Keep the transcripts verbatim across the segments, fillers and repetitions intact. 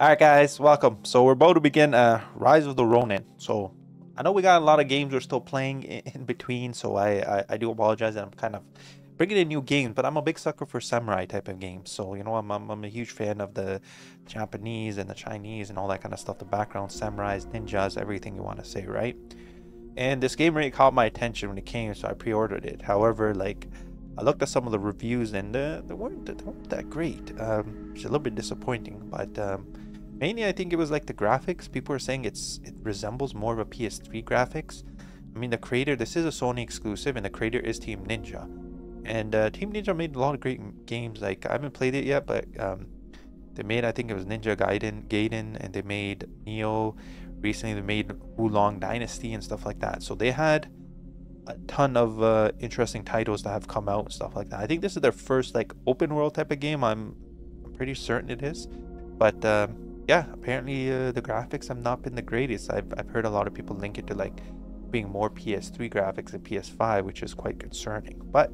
Alright guys, welcome. So we're about to begin uh, Rise of the Ronin. So I know we got a lot of games we're still playing in, in between, so I, I, I do apologize that I'm kind of bringing in new games, but I'm a big sucker for samurai type of games. So, you know, I'm, I'm, I'm a huge fan of the Japanese and the Chinese and all that kind of stuff. The background, samurais, ninjas, everything you want to say, right? And this game really caught my attention when it came, so I pre-ordered it. However, like, I looked at some of the reviews and uh, they, weren't, they weren't that great. Um, it's a little bit disappointing, but... Um, mainly, I think it was like the graphics. People are saying it's it resembles more of a P S three graphics. I mean, the creator, this is a Sony exclusive, and the creator is Team Ninja. And uh, Team Ninja made a lot of great games. Like, I haven't played it yet, but um, they made, I think it was Ninja Gaiden, Gaiden, and they made Neo. Recently, they made Wo Long Dynasty and stuff like that. So they had a ton of uh, interesting titles that have come out and stuff like that. I think this is their first like open world type of game. I'm, I'm pretty certain it is, but. Um, Yeah, apparently uh, the graphics have not been the greatest. I've, I've heard a lot of people link it to like being more P S three graphics than P S five, which is quite concerning. But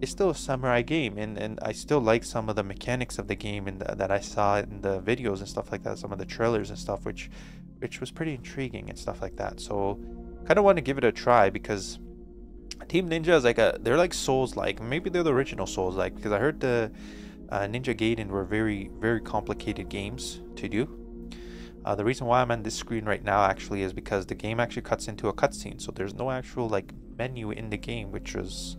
it's still a samurai game, and, and I still like some of the mechanics of the game and that I saw in the videos and stuff like that, some of the trailers and stuff, which which was pretty intriguing and stuff like that. So kind of want to give it a try because Team Ninja is like a, they're like Souls-like. Maybe they're the original Souls-like, because I heard the uh, Ninja Gaiden were very, very complicated games to do. Uh, the reason why I'm on this screen right now actually is because the game actually cuts into a cutscene, so there's no actual like menu in the game, which is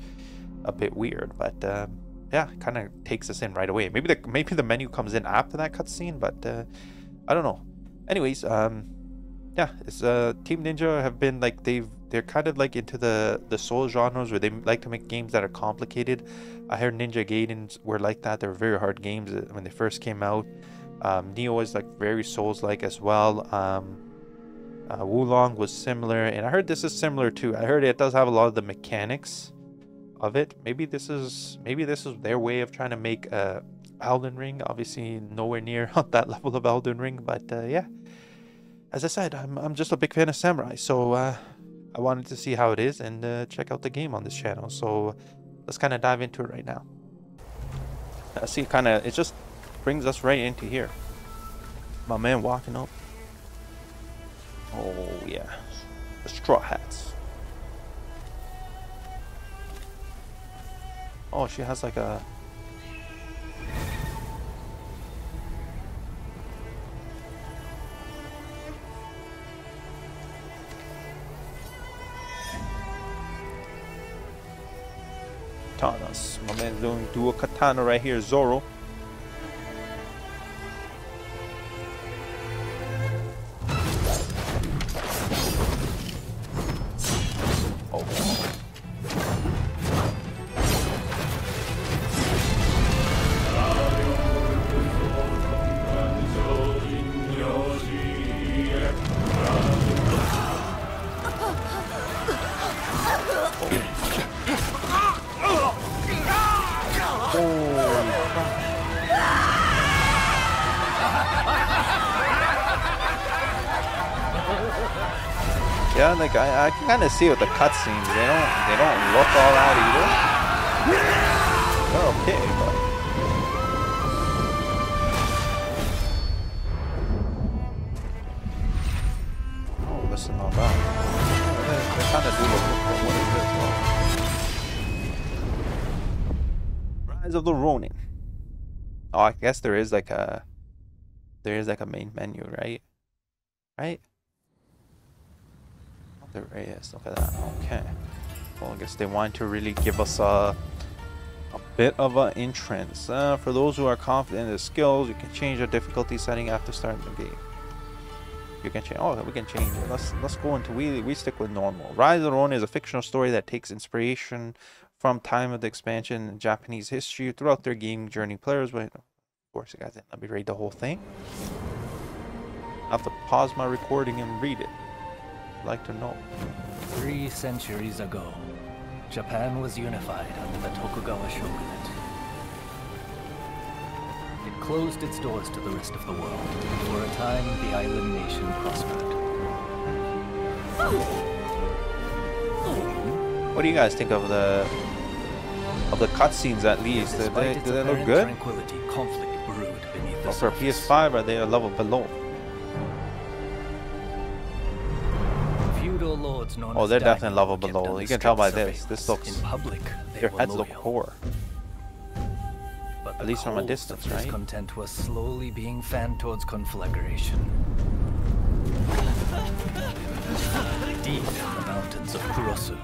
a bit weird. But uh, yeah, kind of takes us in right away. Maybe the maybe the menu comes in after that cutscene, but uh, I don't know. Anyways, um, yeah, it's uh, Team Ninja have been like they've they're kind of like into the the soul genres where they like to make games that are complicated. I heard Ninja Gaidens were like that. They were very hard games when they first came out. Um, Neo is like very Souls-like as well. Um, uh, Wo Long was similar, and I heard this is similar too. I heard it does have a lot of the mechanics of it. Maybe this is maybe this is their way of trying to make uh, Elden Ring. Obviously, nowhere near on that level of Elden Ring, but uh, yeah. As I said, I'm I'm just a big fan of samurai, so uh, I wanted to see how it is and uh, check out the game on this channel. So let's kind of dive into it right now. I see, kind of, it's just. Brings us right into here. My man walking up. Oh yeah, the straw hats. Oh, she has like a. Katanas. My man's doing do a katana right here, Zoro. Yeah, like I, I can kind of see with the cutscenes, they don't, they don't look all out either. They're okay, but oh, listen, all that. They, they kind of do look good. What is this? Rise of the Ronin. Oh, I guess there is like a, there is like a main menu, right? Right. There it is. Look at that. Okay. Well, I guess they want to really give us a a bit of an entrance. Uh, for those who are confident in the skills, you can change the difficulty setting after starting the game. You can change. Oh, we can change it. Let's let's go into we we stick with normal. Rise of the Ronin is a fictional story that takes inspiration from time of the expansion in Japanese history throughout their game journey. Players, but of course, you guys didn't let me read the whole thing. I have to pause my recording and read it. Like to know. Three centuries ago, Japan was unified under the Tokugawa Shogunate. It closed its doors to the rest of the world. For a time, the island nation prospered. What do you guys think of the of the cutscenes? At least, do they, do they look good? Tranquility, conflict brewed beneath It's for P S five, are they a level below? Oh, they're definitely level below. You can tell by this. This looks... In public, their heads loyal. Look poor. But at least from a distance, right? Discontent was slowly being fanned towards conflagration. Deep in the mountains of Kurosu,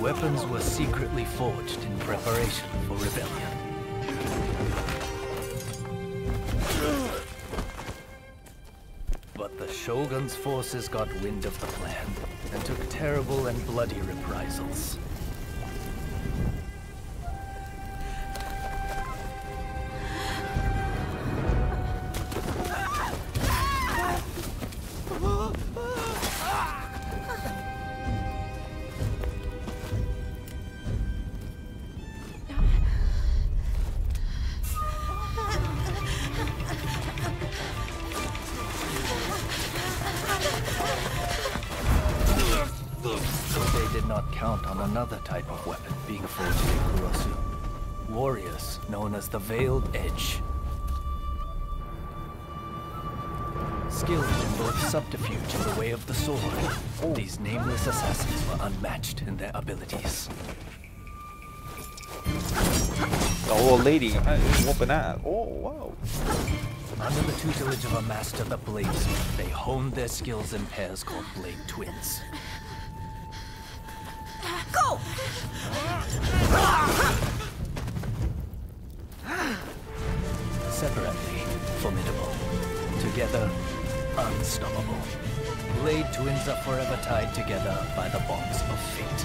weapons were secretly forged in preparation for rebellion. But the Shogun's forces got wind of the plan and took terrible and bloody reprisals. The Veiled Edge. Skilled in both subterfuge and the way of the sword, oh. These nameless assassins were unmatched in their abilities. The old lady, whooping that. Oh, wow. Under the tutelage of a master, the bladesmith, they honed their skills in pairs called Blade Twins. Go! Separately, formidable. Together, unstoppable. Blade Twins are forever tied together by the bonds of fate.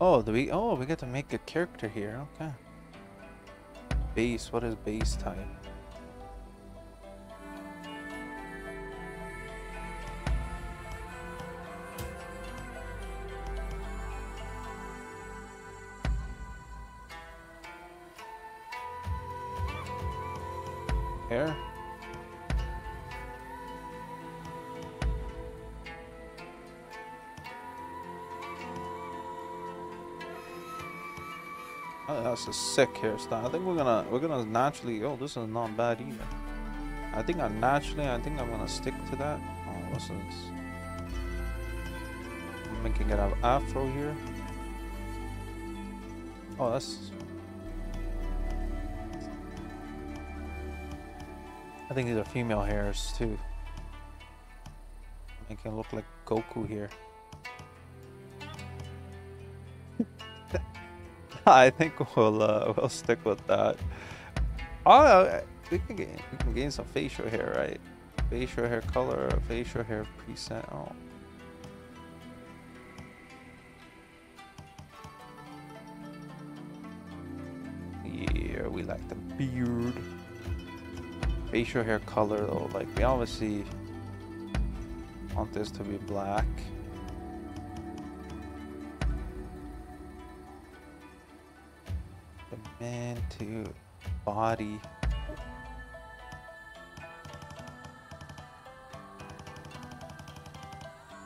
Oh, do we? Oh, we get to make a character here. Okay. Base. What is base type? Hair. Oh, that's a sick hairstyle. I think we're gonna we're gonna naturally. Oh, this is not bad either. I think I naturally. I think I'm gonna stick to that. Oh, what's this? I'm making it an afro here. Oh, that's. I think these are female hairs too. Make it look like Goku here. I think we'll uh, we'll stick with that. Oh, we can gain, we can gain some facial hair, right? Facial hair color, facial hair preset. Oh. Yeah, we like the beard. Facial hair color though, like we obviously want this to be black. The man to body. I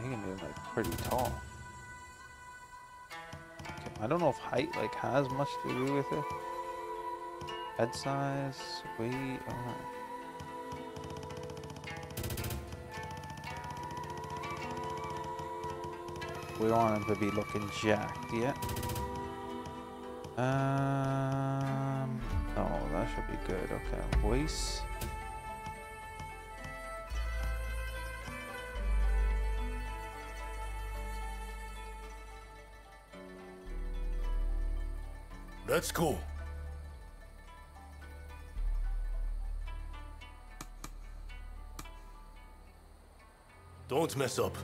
think I'm like pretty tall. Okay. I don't know if height like has much to do with it. Head size, weight, oh. We don't want him to be looking jacked yet. Um, no, that should be good. Okay, voice. That's cool. Don't mess up.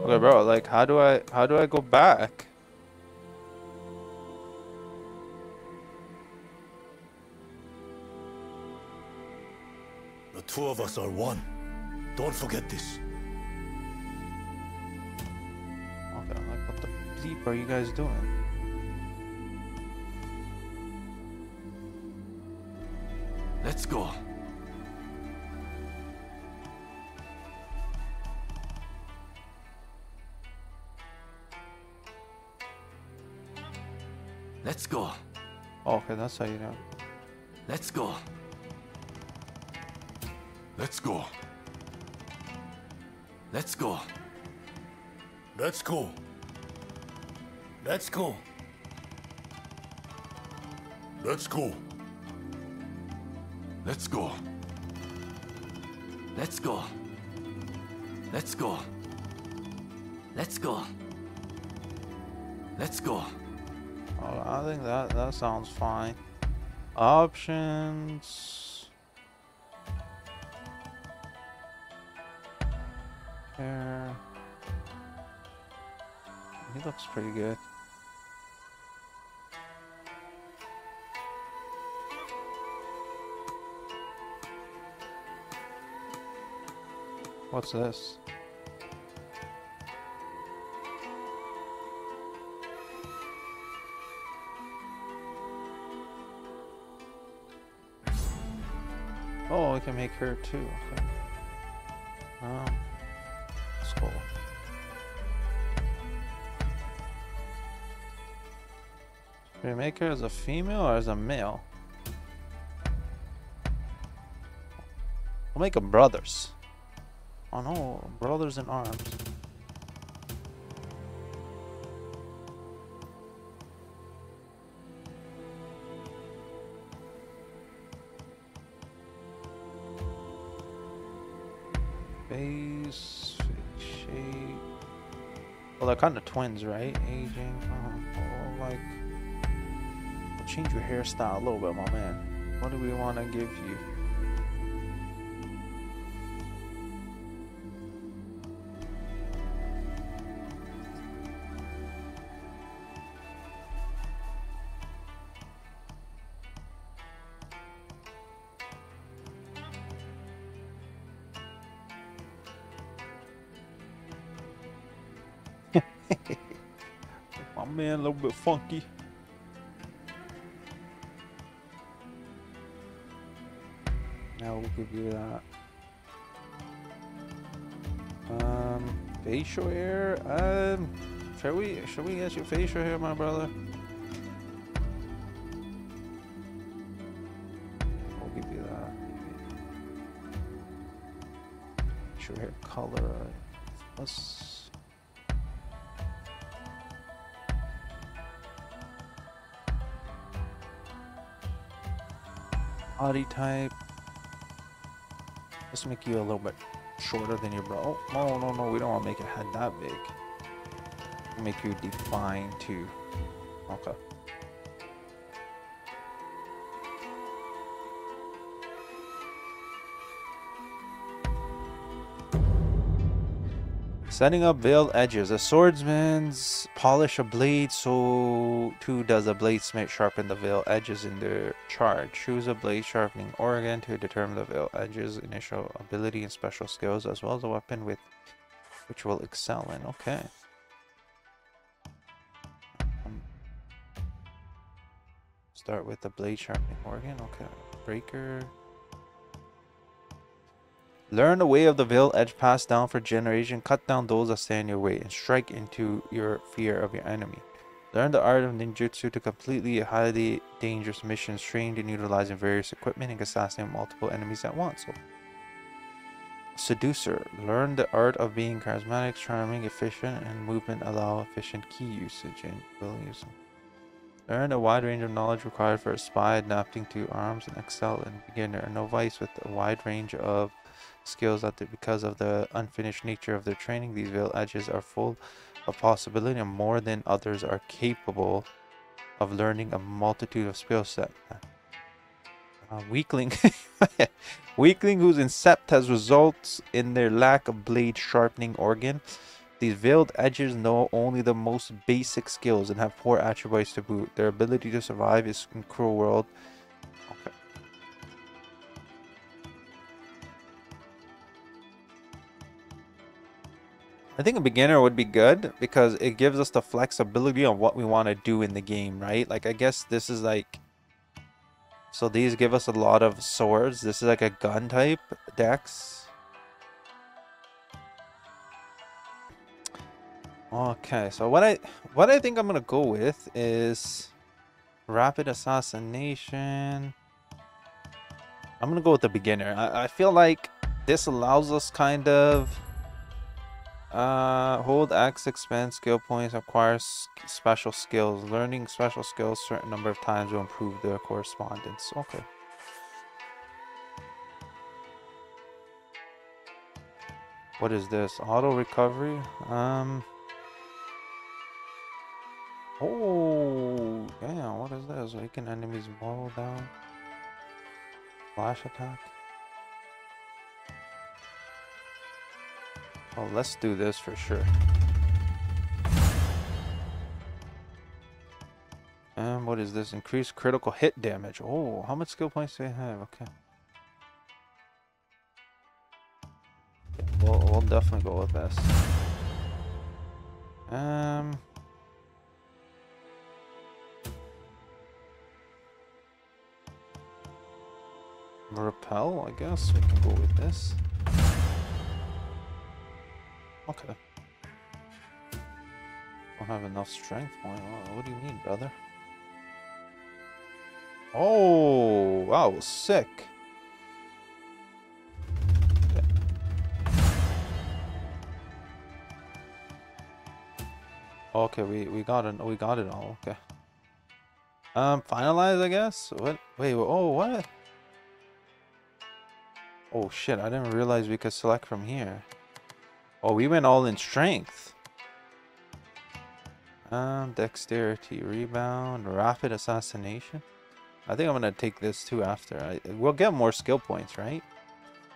Okay, bro, like how do I how do I go back? The two of us are one. Don't forget this. Okay, I'm like what the bleep are you guys doing? Let's go. Let's go. Oh, okay, that's how you know. Let's go. Let's go. Let's go. Let's go. Let's go. Let's go. Let's go. Let's go. Let's go. Let's go. Let's go. Oh, I think that that sounds fine. Options. There. He looks pretty good. What's this? Oh, I can make her too. Okay. Oh, that's cool. Should we make her as a female or as a male? We'll make them brothers. Oh no, brothers in arms. Face, shape. Well, they're kind of twins, right? Aging. Oh, like, I'll change your hairstyle a little bit, my man. What do we want to give you? Man, a little bit funky. Now we'll give you that. Um, facial hair. Um, should we should we get you facial hair, my brother? We'll give you that. Facial hair color. Let's. Body type. Let's make you a little bit shorter than your bro. Oh, no, no, no. We don't want to make your head that big. We'll make you defined too. Okay. Setting up veiled edges. A swordsman's polish a blade, so too does a bladesmith sharpen the veiled edges in their charge. Choose a blade sharpening organ to determine the veiled edges, initial ability and special skills, as well as a weapon with which will excel in. Okay. Um, start with the blade sharpening organ. Okay. Breaker. Learn the way of the veiled edge passed down for generation. Cut down those that stand in your way and strike into your fear of your enemy. Learn the art of ninjutsu to complete the highly dangerous missions, trained in utilizing various equipment and assassinating multiple enemies at once. So, seducer. Learn the art of being charismatic, charming, efficient, and movement. Allow efficient key usage and abilities. Learn a wide range of knowledge required for a spy, adapting to arms and excel in beginner and novice with a wide range of skills that because of the unfinished nature of their training, these veiled edges are full of possibility and more than others are capable of learning a multitude of skill set. Uh, weakling. Weakling whose incept has results in their lack of blade sharpening organ. These veiled edges know only the most basic skills and have poor attributes to boot. Their ability to survive is in cruel world. Okay. I think a beginner would be good because it gives us the flexibility on what we want to do in the game, right? Like, I guess this is like So these give us a lot of swords. This is like a gun type dex. Okay, so what I what I think I'm gonna go with is rapid assassination. I'm gonna go with the beginner. I, I feel like this allows us kind of uh hold X, expend skill points, acquire special skills. Learning special skills certain number of times will improve their correspondence. Okay. What is this? Auto recovery? Um Oh yeah, what is this? Weaken enemies blow down. Flash attack. Oh, let's do this for sure. And what is this? Increased critical hit damage. Oh, how much skill points do I have? Okay. We'll, we'll definitely go with this. Um. Repel, I guess we can go with this. Okay. Don't have enough strength point. What do you mean, brother? Oh, wow, sick. Okay. Okay, we we got it. We got it all. Okay. Um, finalize, I guess. What? Wait. Oh, what? Oh shit, I didn't realize we could select from here. Oh, we went all in strength. Um, dexterity, rebound, rapid assassination. I think I'm gonna take this too after. I, we'll get more skill points, right?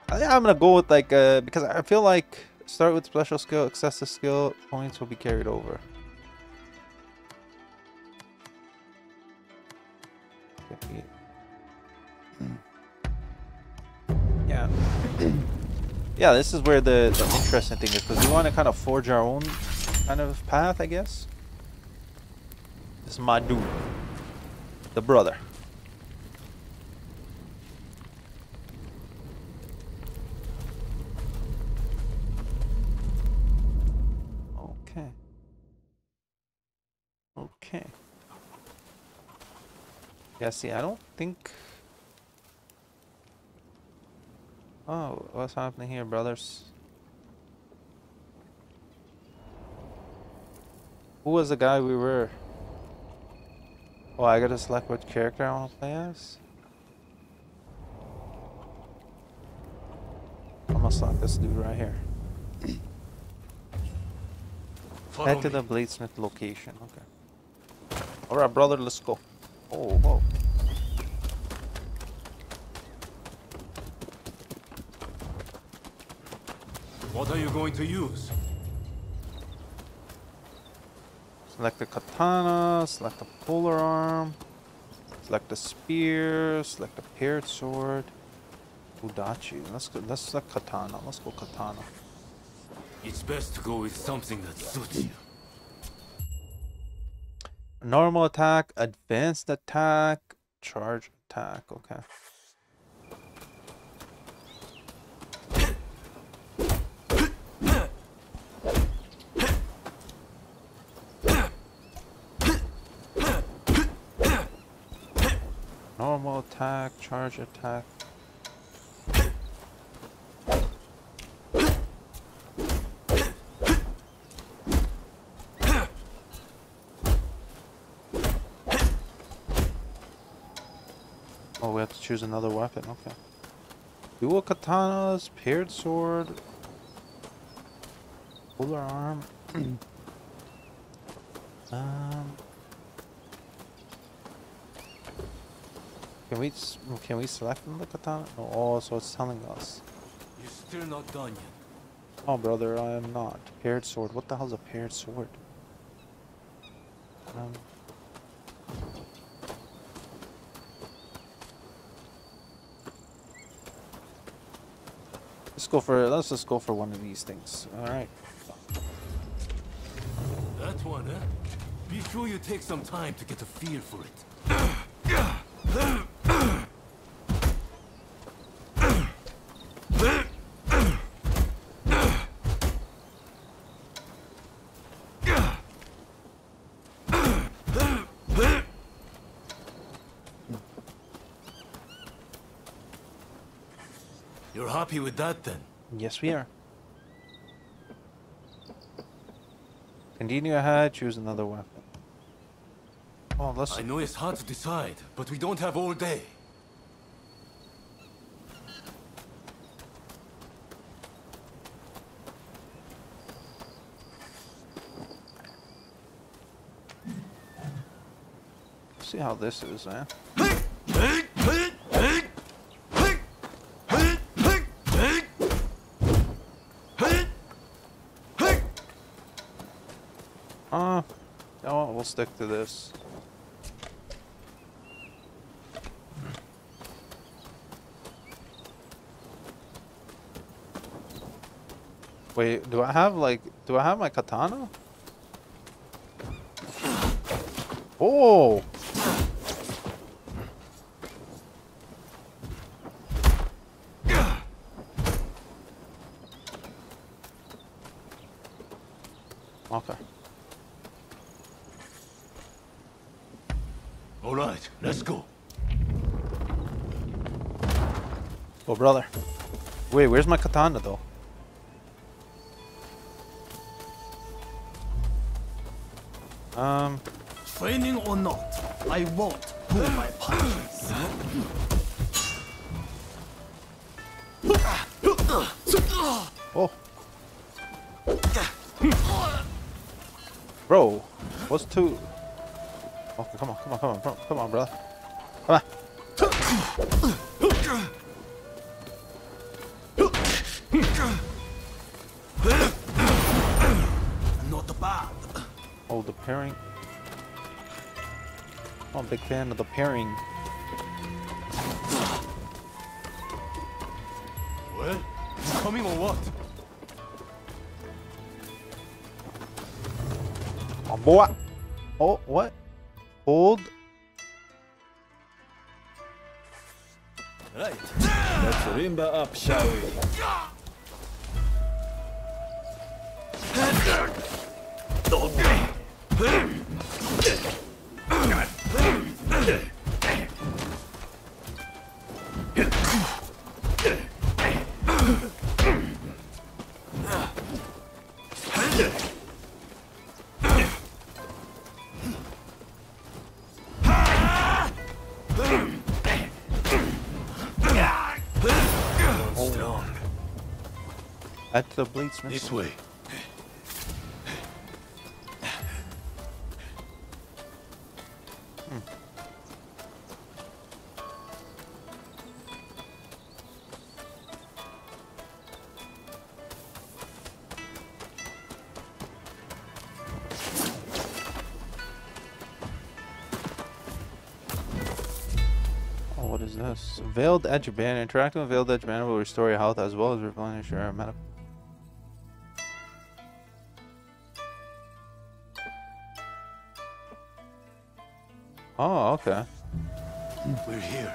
I think I'm gonna go with like, uh, because I feel like start with special skill, excessive skill points will be carried over. Okay. Yeah, this is where the, the interesting thing is, because we want to kind of forge our own kind of path, I guess. This is my dude, the brother. Okay. Okay. Yeah, see, I don't think... Oh, what's happening here, brothers? Who was the guy we were? Oh, I gotta select what character I want to play as? I'm gonna select this dude right here. Follow Head to me. The bladesmith location, okay. Alright, brother, let's go. Oh, whoa. What are you going to use? Select the katana, select the polar arm, select the spear, select the paired sword. Udachi. Let's go, let's select katana. Let's go katana. It's best to go with something that suits you. Normal attack, advanced attack, charge attack, okay. Normal attack, charge attack. Oh, we have to choose another weapon, okay. Dual katanas, paired sword, polar arm. um... Can we can we select the katana? Oh, so it's telling us. You're still not done yet. Oh, brother, I am not. Paired sword. What the hell's a paired sword? Um. Let's go for. Let's just go for one of these things. All right. That one, huh? Be sure you take some time to get a feel for it. You're happy with that then? Yes, we are. Continue ahead, choose another weapon. Oh, let's... I know it's hard to decide, but we don't have all day. Let's see how this is, eh? Uh, no, we'll stick to this. Wait, do I have like, do I have my katana? Oh! Okay. All right, let's go. Oh, brother. Wait, where's my katana, though? Um. Training or not, I won't pull my punches. Oh. Bro, what's two? Oh, come on, come on, come on, come on, come on, brother. Come on. Not bad. Oh, the pairing. I'm a big fan of the pairing. What? You coming or what? Oh, boy. Oh, what? Hold. Right. Let's limber up, shall we? At the bladesmith. This way. Hmm. Oh, what is this? Veiled Edge banner. Interacting with Veiled Edge banner will restore your health as well as replenish your medical. Oh, okay. We're here.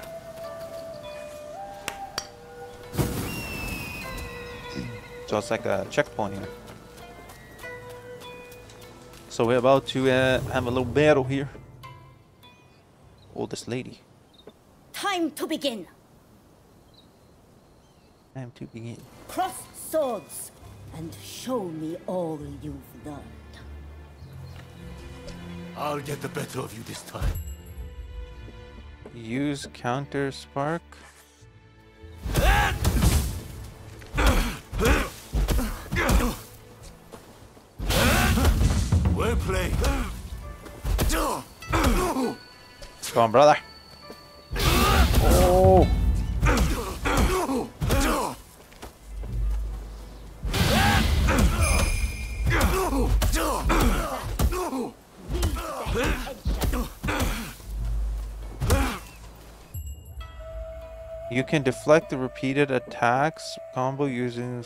So it's like a checkpoint here. So we're about to uh, have a little battle here. Oh, this lady. Time to begin. Time to begin. Cross swords and show me all you've learned. I'll get the better of you this time. Use counter spark. Well played. Come on, brother. Oh. You can deflect the repeated attacks combo using.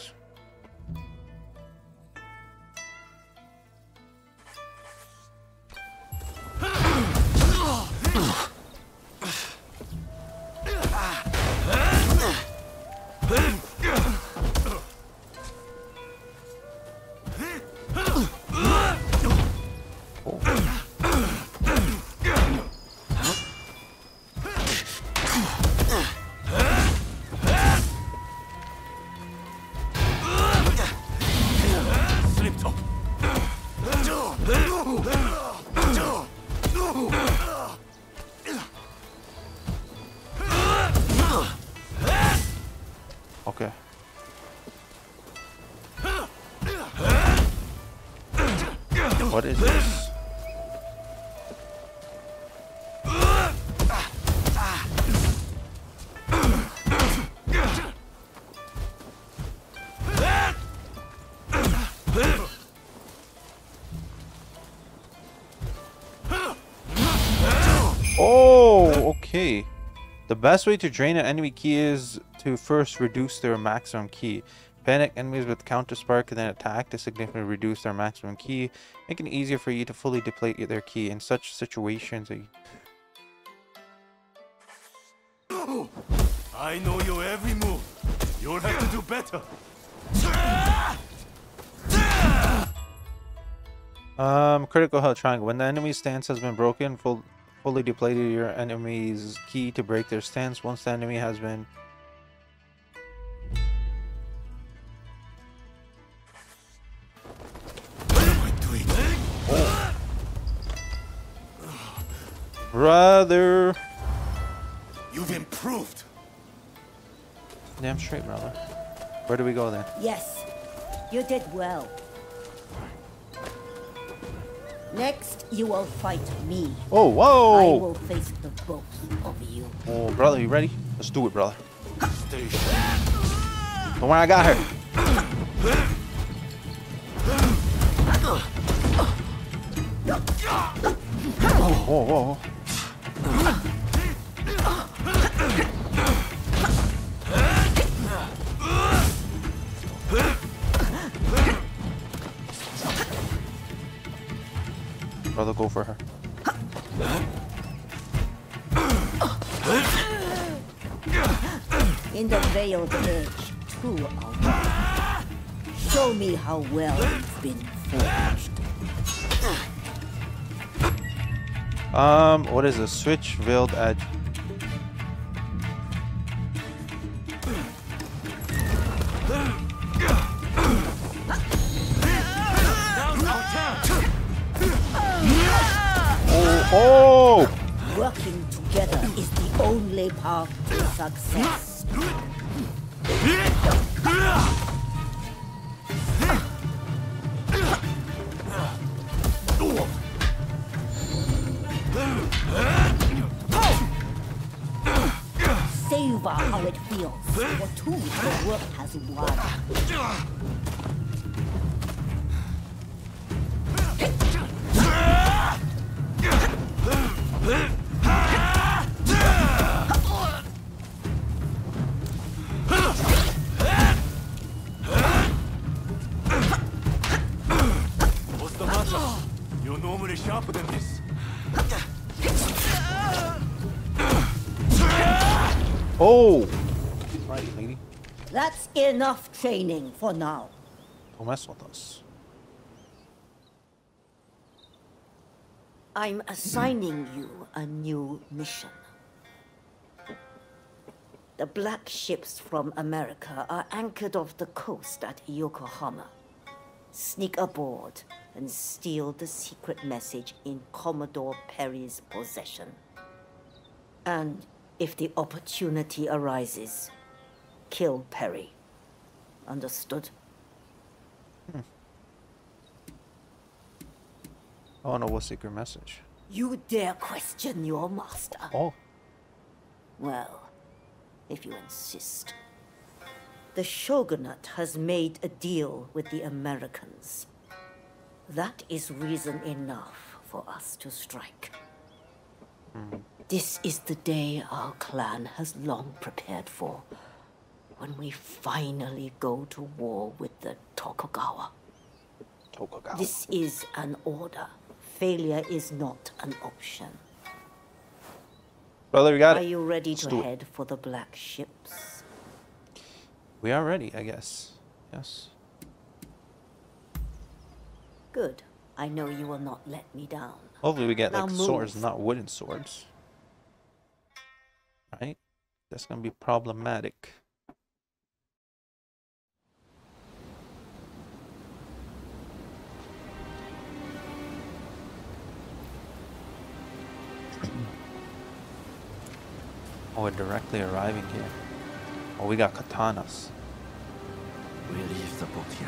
Okay. What is this? Okay. The best way to drain an enemy ki is to first reduce their maximum ki. Panic enemies with counter spark and then attack to significantly reduce their maximum ki, making it easier for you to fully deplete their ki. In such situations, you... I know your every move. You'll have to do better. Um, critical health triangle. When the enemy stance has been broken, full. Fully depleted your enemy's key to break their stance. Once the enemy has been oh. Brother, you've improved. Damn straight, brother. Where do we go then? Yes, you did well. Next, you will fight me. Oh, whoa! I will face the both of you. Oh, brother, you ready? Let's do it, brother. Don't worry, I got her. Oh, whoa, whoa. Brother, go for her. In the Veiled Edge, who are you? Show me how well you've been forged. Um, what is this? Switch Veiled Edge. Oh! Working together is the only path to success. Savor how it feels, for two the work has won. Oh! Right, lady. That's enough training for now. Don't mess with us. I'm assigning you a new mission. The black ships from America are anchored off the coast at Yokohama. Sneak aboard and steal the secret message in Commodore Perry's possession. And if the opportunity arises, kill Perry. Understood? Hmm. I don't know what secret message. You dare question your master? Oh. Well, if you insist. The Shogunate has made a deal with the Americans. That is reason enough for us to strike. Hmm. This is the day our clan has long prepared for, when we finally go to war with the Tokugawa. Tokugawa. This is an order. Failure is not an option. Brother, we got it. Are you ready to head for the black ships? We are ready, I guess. Yes. Good. I know you will not let me down. Hopefully we get, like, swords, not wooden swords. Right? That's gonna be problematic. Oh, we're directly arriving here. Oh, we got katanas. We leave the boat here.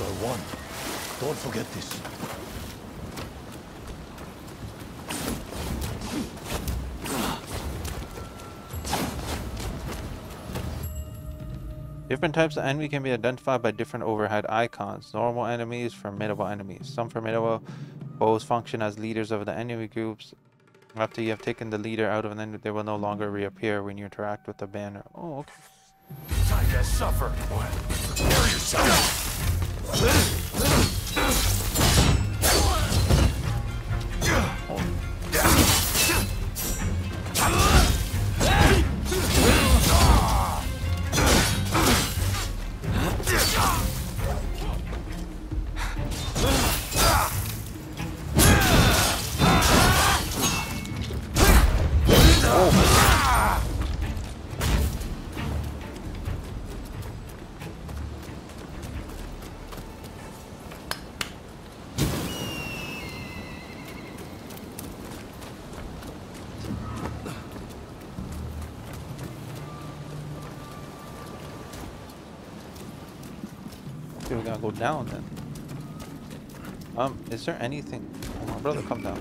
Are one. Don't forget this. Different types of enemy can be identified by different overhead icons. Normal enemies, formidable enemies. Some formidable foes function as leaders of the enemy groups. After you have taken the leader out of an enemy, they will no longer reappear when you interact with the banner. Oh, okay. Time to suffer. Hear yourself. Go down then. Um, is there anything? Oh, my brother, come down.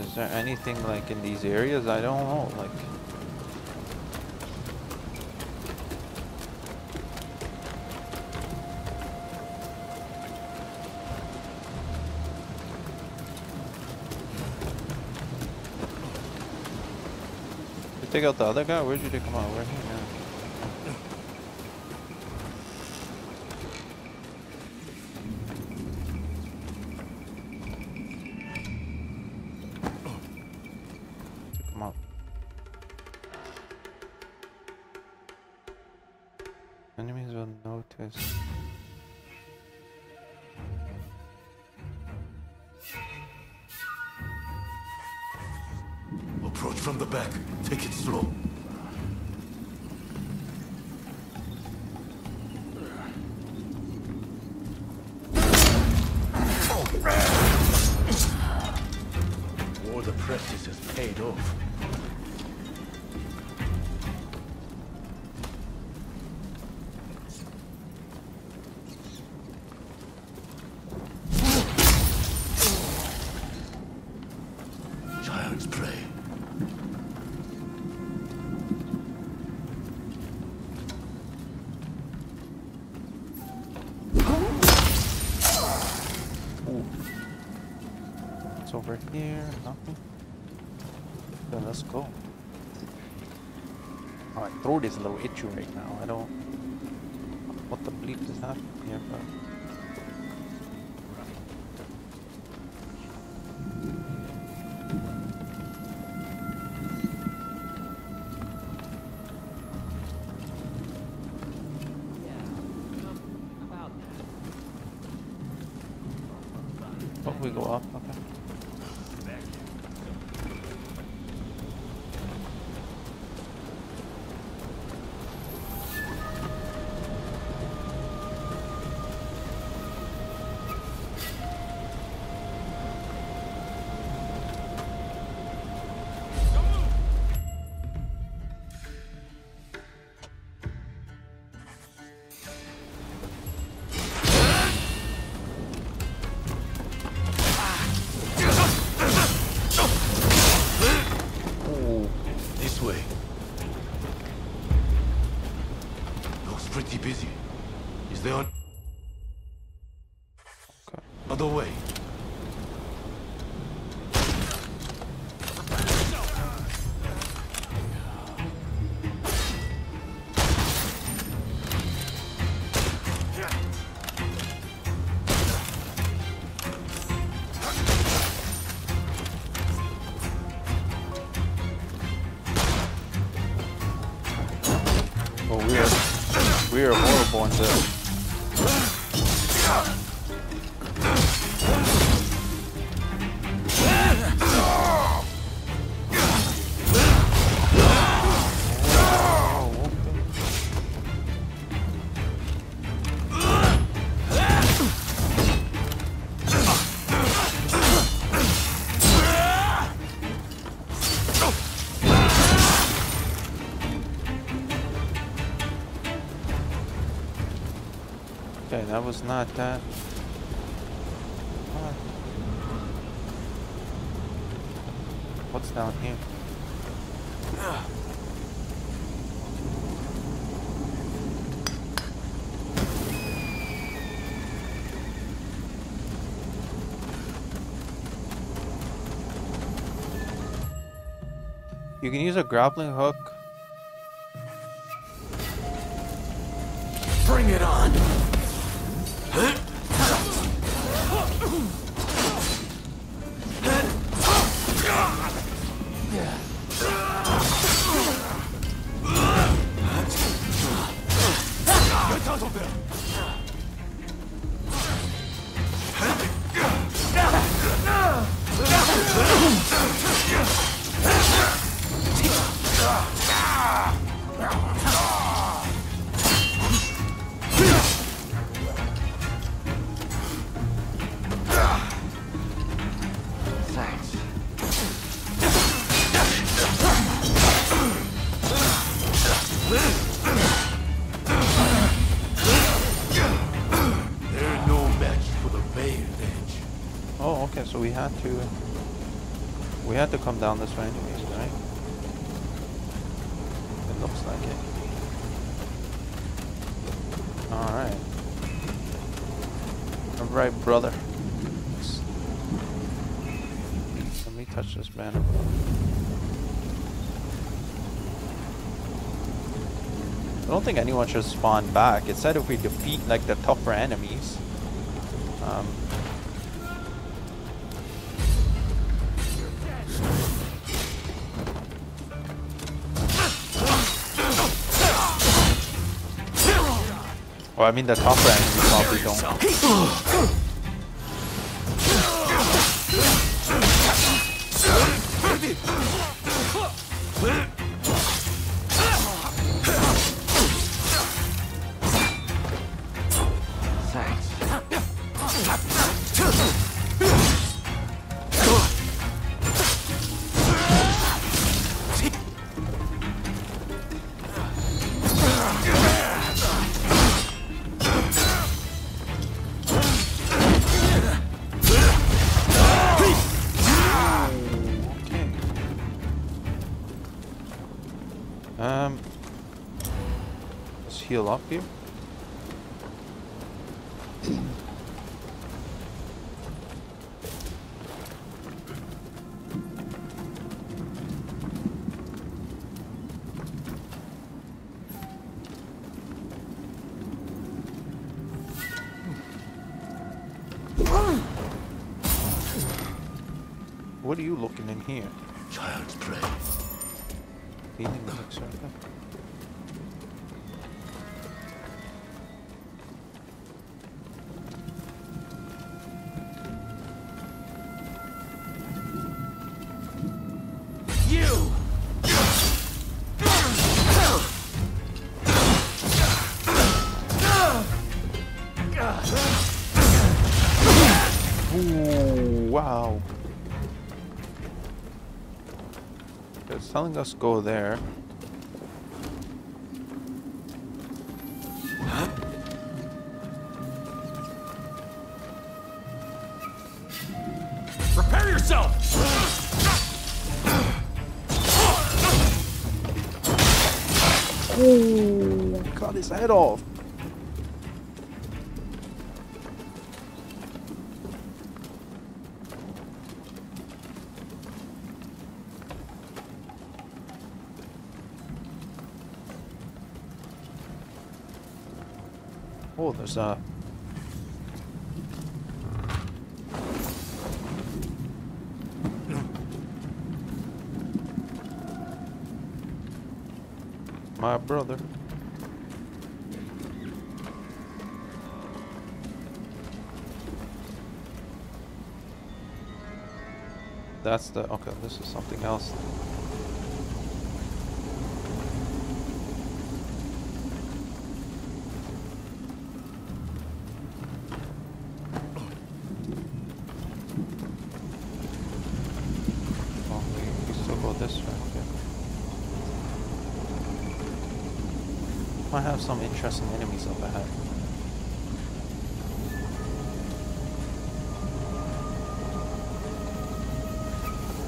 Is there anything like in these areas? I don't know. Like. You take out the other guy? Where'd you take him out? Where he? Over here, nothing. Then let's go. Oh, my throat is a little itchy right now. I don't. What the bleep is that? Yeah, but. Oh, we go up. Okay. This way. Looks pretty busy. Is there on okay. Other way? That was not that. Huh. What's down here? You can use a grappling hook. Bring it on. To, we had to come down this way anyways, right? It looks like it. Alright. Alright, brother. Let's, let me touch this banner. I don't think anyone should spawn back. It said if we defeat like the tougher enemies. Um... Well, I mean the top rank you probably don't. Up here. What are you looking in here? Child's play. Feeling like something. Telling us go there. Huh? Prepare yourself. Oh, I cut his head off. Oh, there's a... my brother. That's the... okay, this is something else. Some interesting enemies up ahead.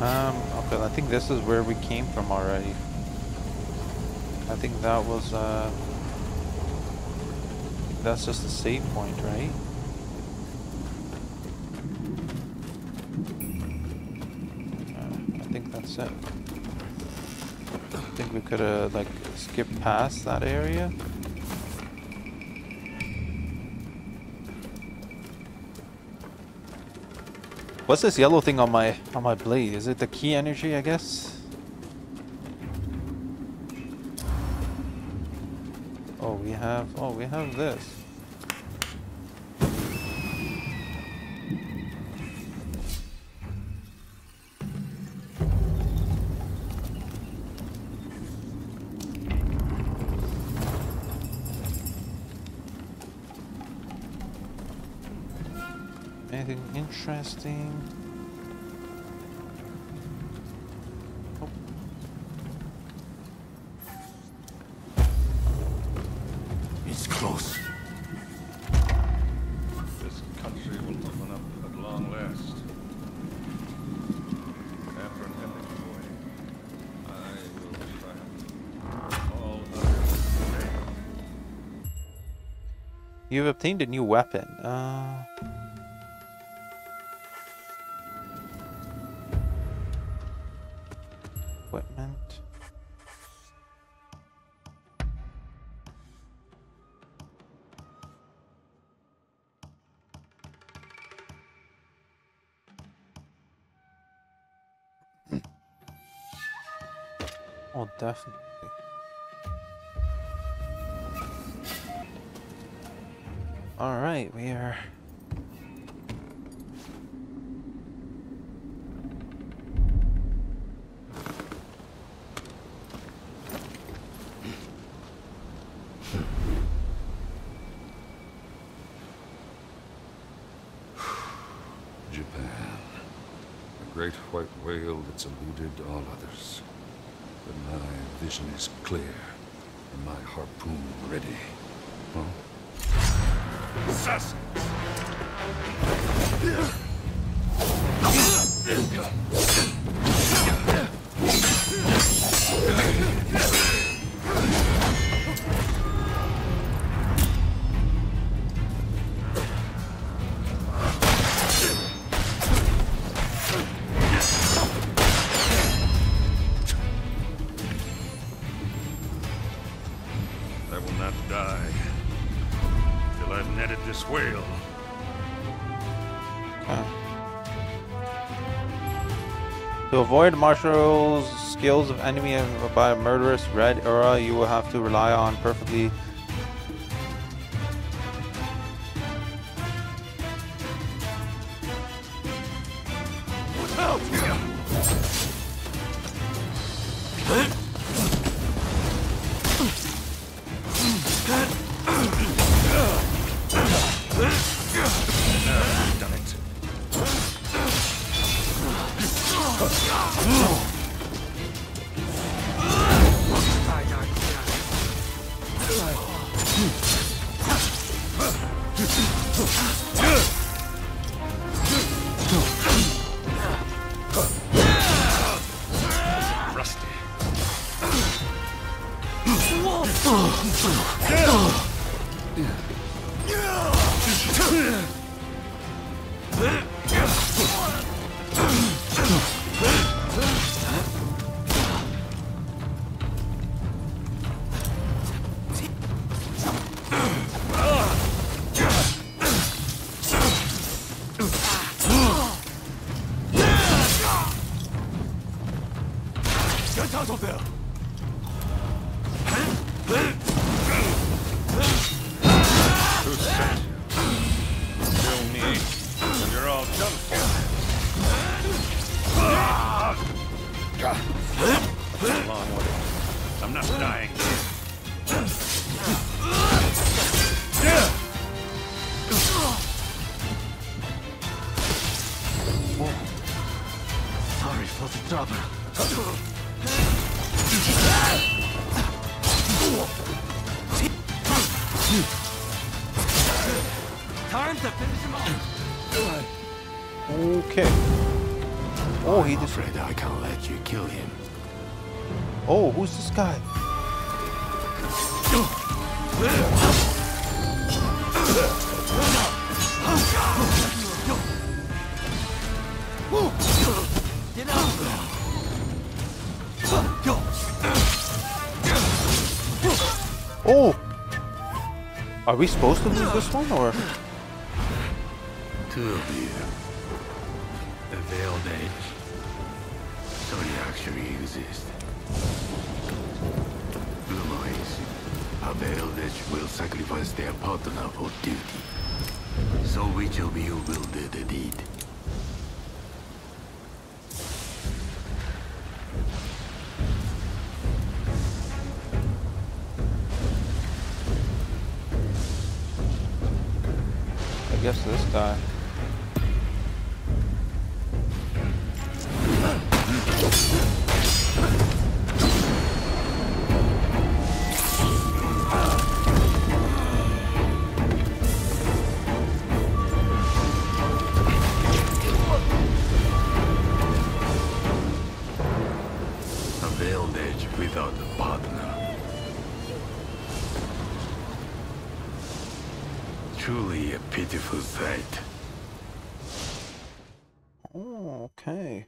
Um, okay, I think this is where we came from already. I think that was, uh... that's just a save point, right? Uh, I think that's it. I think we could, uh, like, skip past that area. What's this yellow thing on my on my blade? Is it the key energy, I guess? Oh, we have oh we have this. Interesting. Oh. It's close. This country will open up at long last. After an epic voyage, I will be back. All others. You've obtained a new weapon. Uh. Definitely. All right, we are. Japan, a great white whale that's eluded all others. But my vision is clear, and my harpoon ready. Huh? Assassins! Whale. Huh. To avoid martial skills of enemy by a murderous red aura, you will have to rely on perfectly. Rusty. Are we supposed to leave this one, or? Two of you. The Veiled Edge. So you actually exist. Otherwise, a Veiled Edge will sacrifice their partner for duty. So which of you will do the deed? This guy. A Veiled Edge without a partner. Truly a pitiful sight. Oh, okay.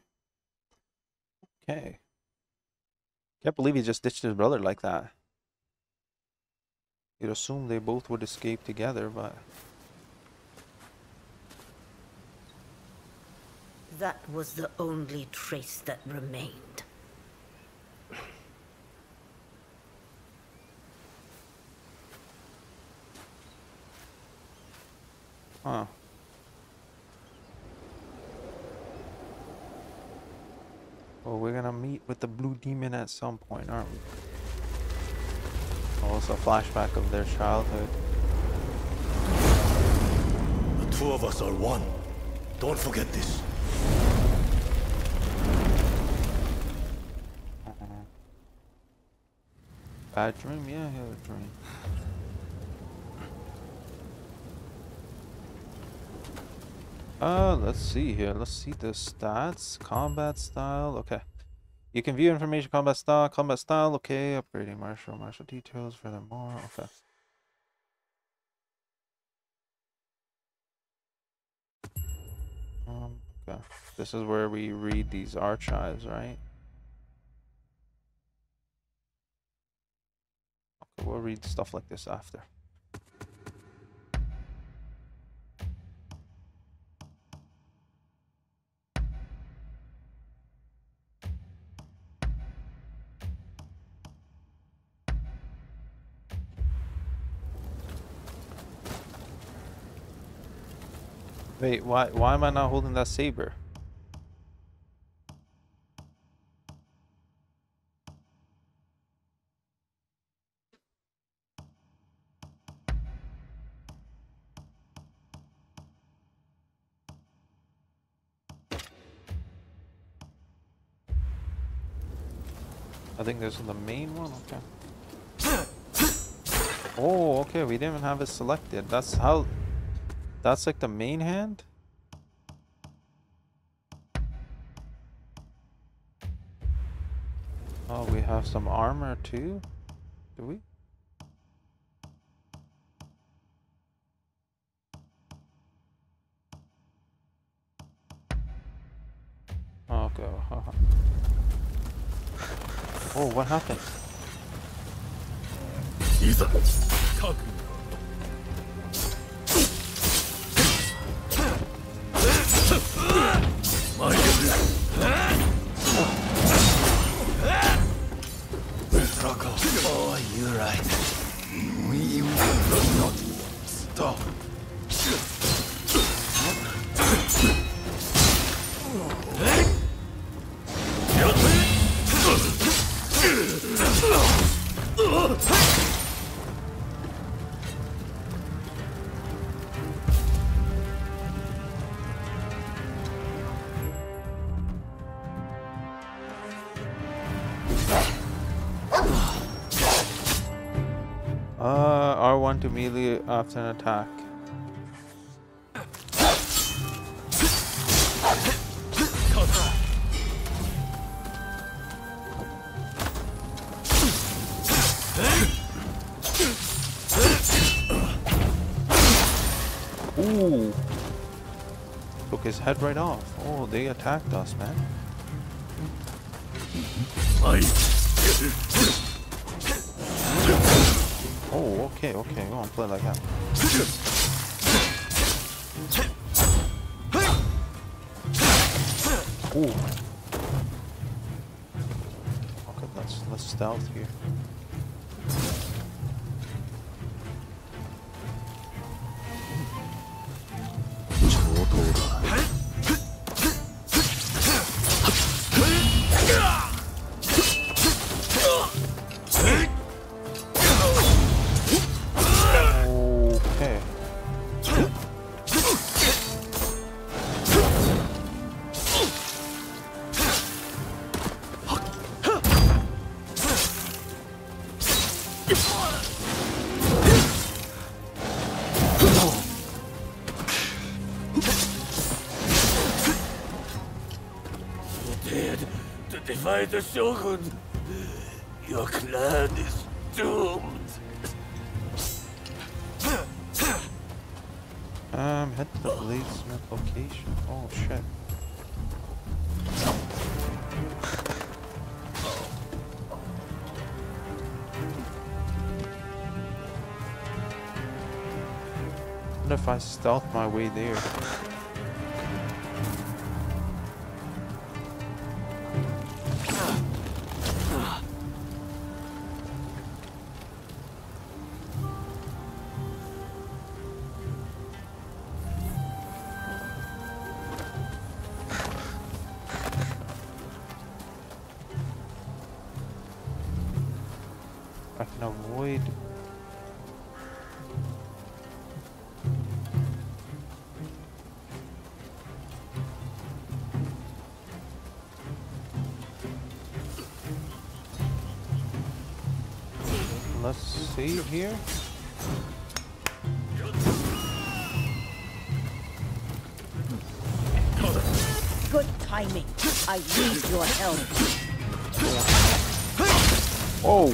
Okay. Can't believe he just ditched his brother like that. You'd assume they both would escape together, but... That was the only trace that remained. Huh. Well, we're gonna meet with the blue demon at some point, aren't we? Oh, it's a flashback of their childhood. The two of us are one. Don't forget this. Uh-huh. Bad dream? Yeah, I had a dream. Uh, let's see here. Let's see the stats. Combat style. Okay. You can view information. Combat style. Combat style. Okay. Upgrading martial. Martial details. Furthermore. Okay. Um, okay. This is where we read these archives, right? Okay, we'll read stuff like this after. Wait, why why am I not holding that saber? I think this is the main one, okay. Oh, okay, we didn't even have it selected. That's how... That's like the main hand? Oh, we have some armor too? Do we? Oh, what happened? Oh, you're right. We will not stop. To melee after an attack. Ooh! Took his head right off. Oh, they attacked us, man. Oh, okay, okay, go on, play like that. Ooh. Okay, let's let's stealth here. By the Shogun, your clan is doomed. Um, head to the blacksmith location. Oh shit. What if I stealth my way there? Here. Good timing. I need your help. Oh.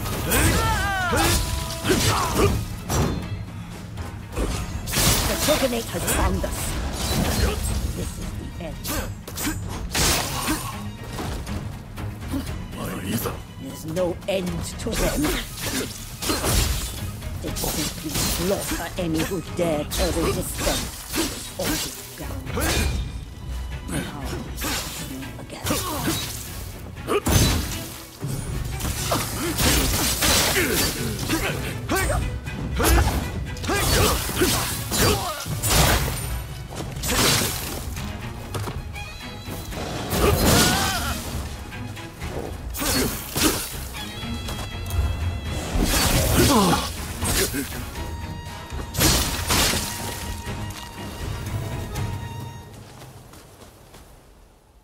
The Shogunate has found us. This is the end. There's no end to them. They simply slaughter any who dare to resist them. On the ground. Now, again. Oh.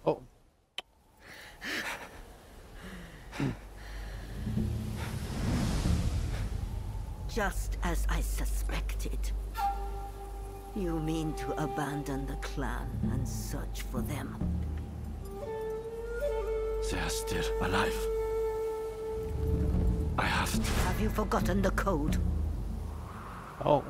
Oh. Just as I suspected. You mean to abandon the clan and search for them? They are still alive. I have to. Have you forgotten the code? Oh.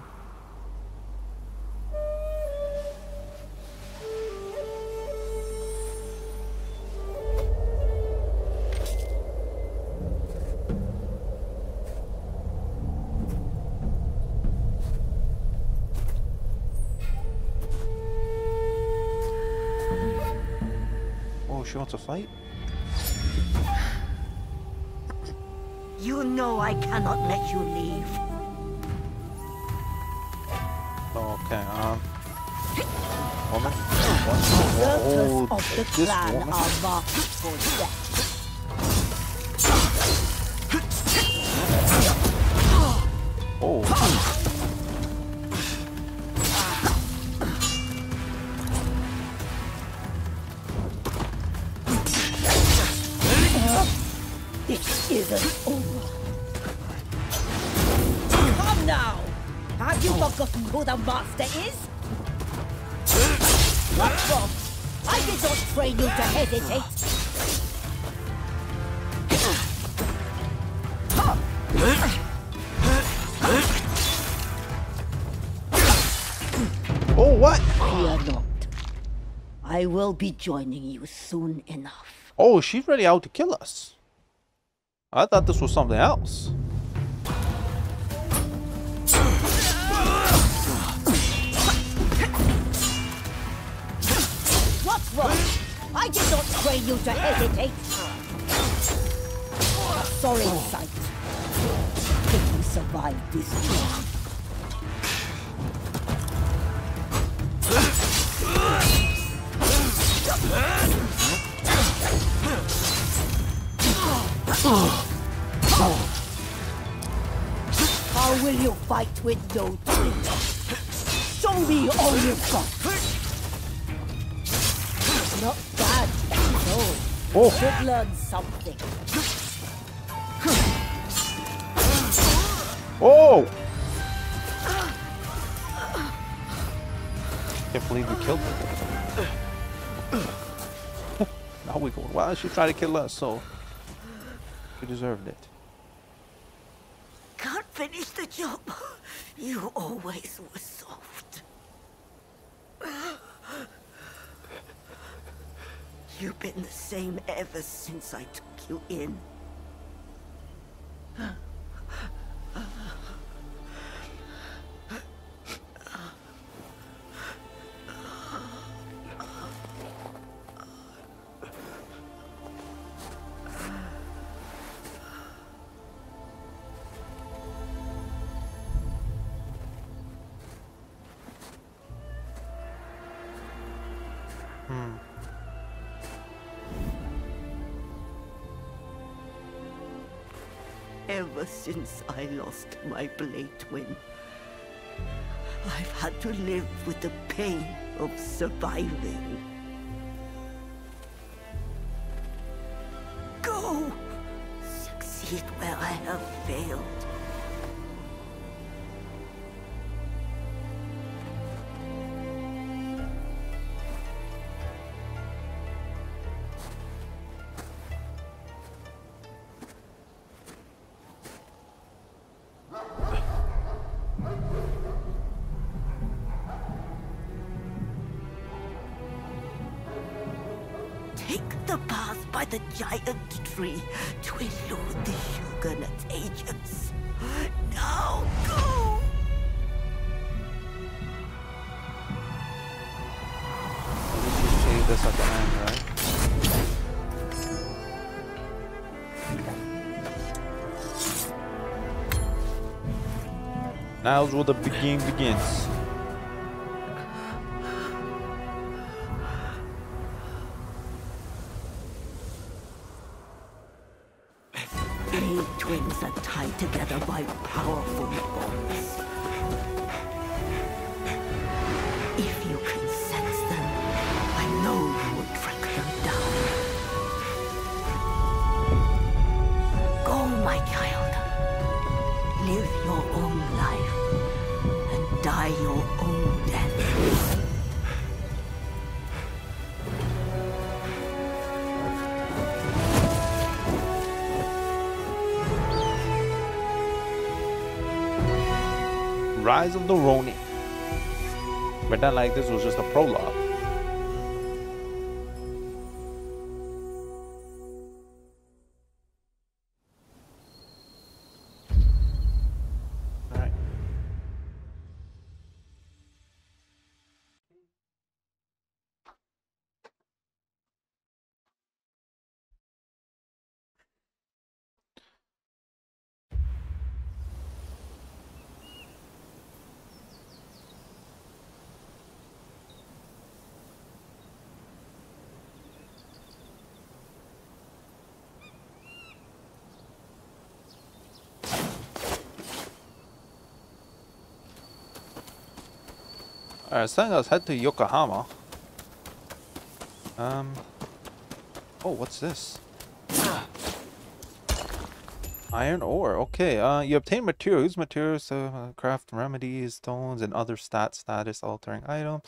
She wants to fight? You know I cannot let you leave. Okay, um... woman? Whoa, oh, this woman? Oh. It isn't over. Come now! Have you forgotten who the master is? What from? I did not train you to hesitate. Oh, what? Fear not. I will be joining you soon enough. Oh, she's ready out to kill us. I thought this was something else. What's wrong? I did not train you to hesitate. A sorry sight. If you survive this job. How will you fight with no tricks? Show me all you've got. Not bad, no. Oh. Should learn something. Oh! Can't believe we killed her. Now we go. Why did she try to kill us? So. You deserved it. Can't finish the job. You always were soft. You've been the same ever since I took you in. Ever since I lost my blade twin, I've had to live with the pain of surviving. Go! Succeed where I have failed. The giant tree to elude the Shogunate agents. Now go! We should save this at the end, right? Now's where the game begins. Twins are tied together by powerful bonds. If you can sense them, I know you will track them down. Go, my child. Live your own life and die your own death. Rise of the Ronin. But not like this was just a prologue. Alright. Alright, so let's head to Yokohama. Um. Oh, what's this? Iron ore. Okay. Uh, you obtain material. Use materials to uh, craft remedies, stones, and other stat status altering items.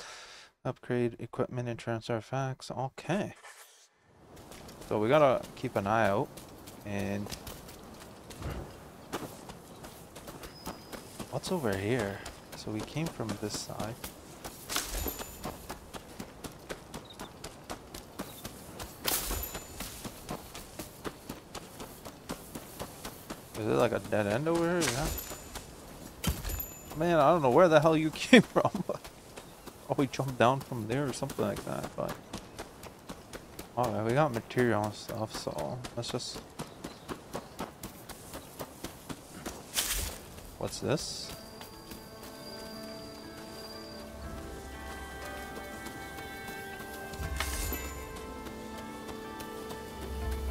Upgrade equipment and transfer facts. Okay. So we gotta keep an eye out. And what's over here? So we came from this side. Is it like a dead end over here? Yeah. Man, I don't know where the hell you came from. Probably jumped down from there or something like that. But alright, we got material and stuff, so let's just. What's this?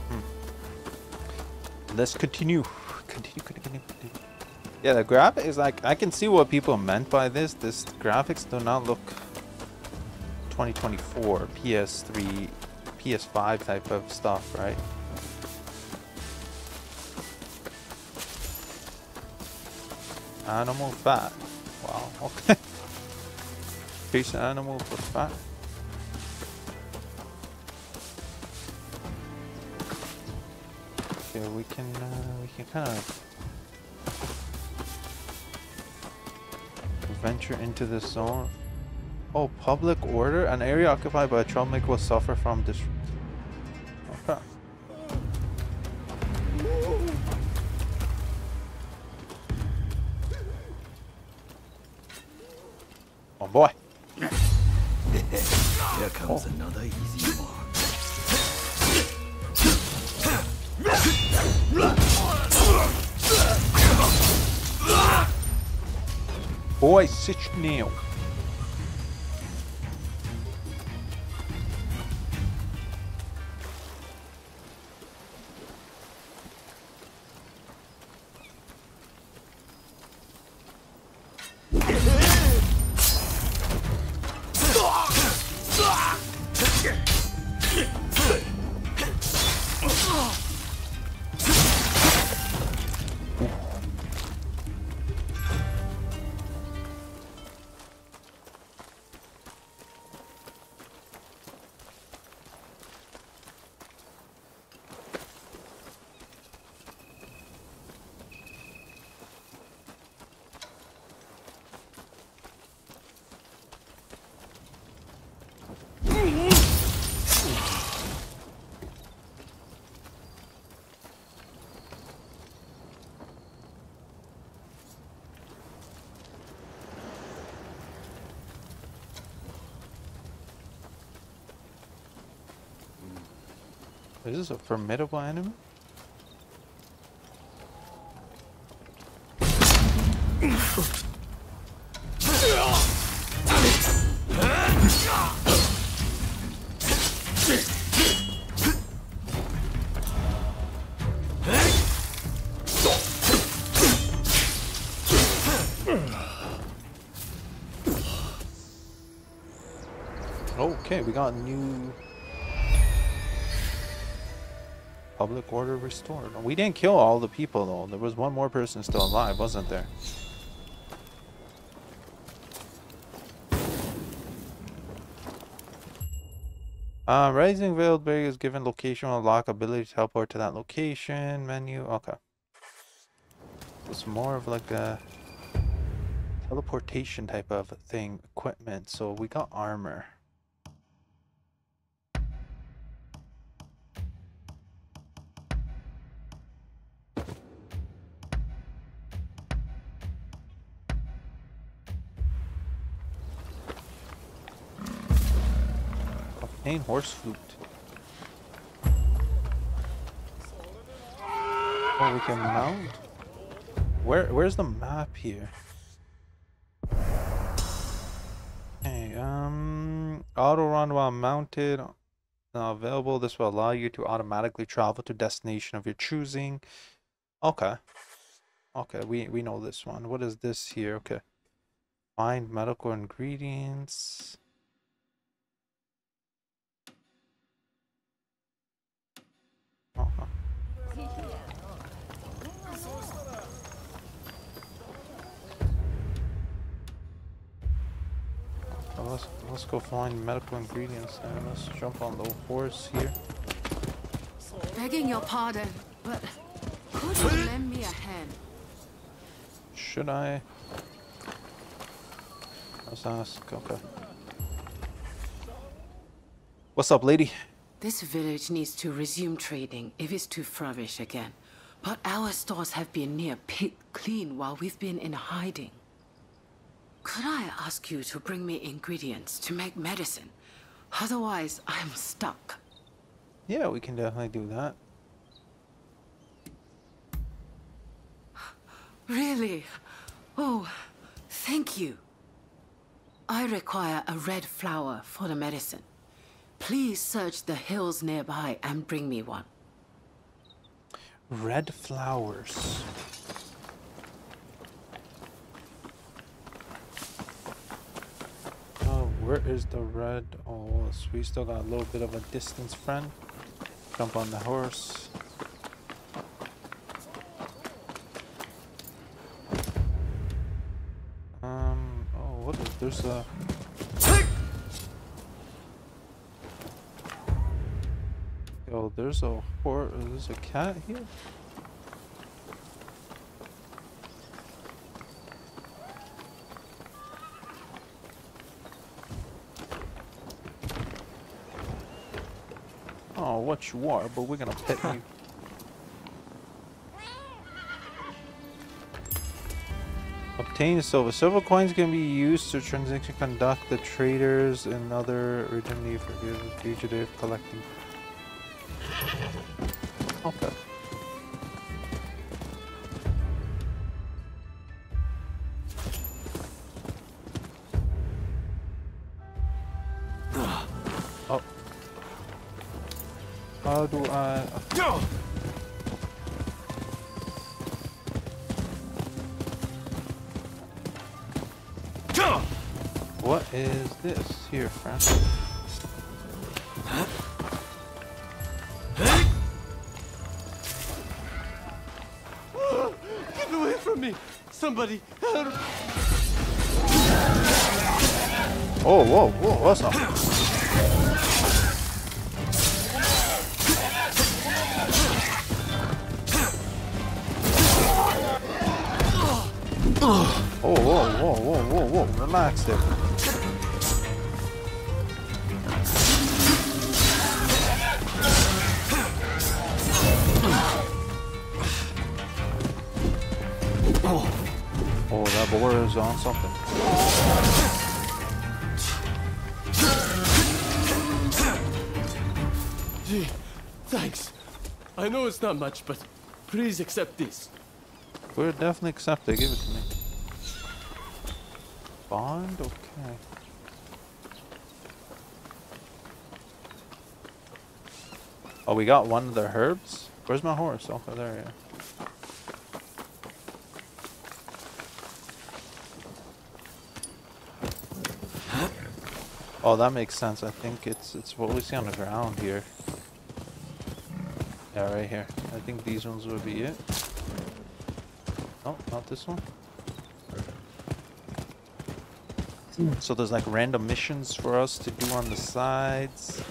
Hmm. Let's continue. Continue, continue, continue. Yeah, the graphic is like, I can see what people meant by this. This graphics do not look twenty twenty-four, P S three, P S five type of stuff, right? Animal fat. Wow, okay. Piece of animal for fat. Okay, we can uh, we can kind of venture into this zone. Oh, public order. An area occupied by a troublemaker will suffer from this. Okay. Oh boy. Here comes oh. another easy one. Boy, such nail. Is this a formidable enemy? Okay, we got new. Public order restored. We didn't kill all the people though. There was one more person still alive, wasn't there? Uh, Rising Veiled Berry is given location will unlock ability to teleport to that location menu. Okay. It's more of like a teleportation type of thing, equipment. So we got armor. Horse flute. Oh, we can mount. Where? Where's the map here? Hey, um, auto run while mounted. Now available. This will allow you to automatically travel to destination of your choosing. Okay. Okay, we we know this one. What is this here? Okay. Find medical ingredients. Uh-huh. Well, let's, let's go find medical ingredients and let's jump on the horse here. Begging your pardon, but could you lend me a hand? Should I? Let's ask. Okay. What's up, lady? This village needs to resume trading if it's too feverish again. But our stores have been near picked clean while we've been in hiding. Could I ask you to bring me ingredients to make medicine? Otherwise, I'm stuck. Yeah, we can definitely do that. Really? Oh, thank you. I require a red flower for the medicine. Please search the hills nearby and bring me one. Red flowers. Oh, where is the red? Oh, so we still got a little bit of a distance, friend. Jump on the horse. Um, oh, what is there's a Oh, there's a horse. There's a cat here. Oh, what you are, but we're gonna pet you. Obtain silver. Silver coins can be used to transaction, conduct the traders, and other originally for the fugitive collecting. Okay. Oh. How do I? Go. Go. What is this here, friend? Somebody help. Oh, whoa, whoa, what's up? Oh, whoa, whoa, whoa, whoa, whoa, relax there. Borders on something. Gee, thanks. I know it's not much, but please accept this. We're definitely accepted. Give it to me. Bond? Okay. Oh, we got one of the herbs? Where's my horse? Oh, there you go. Oh, that makes sense. I think it's it's what we see on the ground here. Yeah, right here. I think these ones will be it. Oh, not this one. Mm. So there's like random missions for us to do on the sides.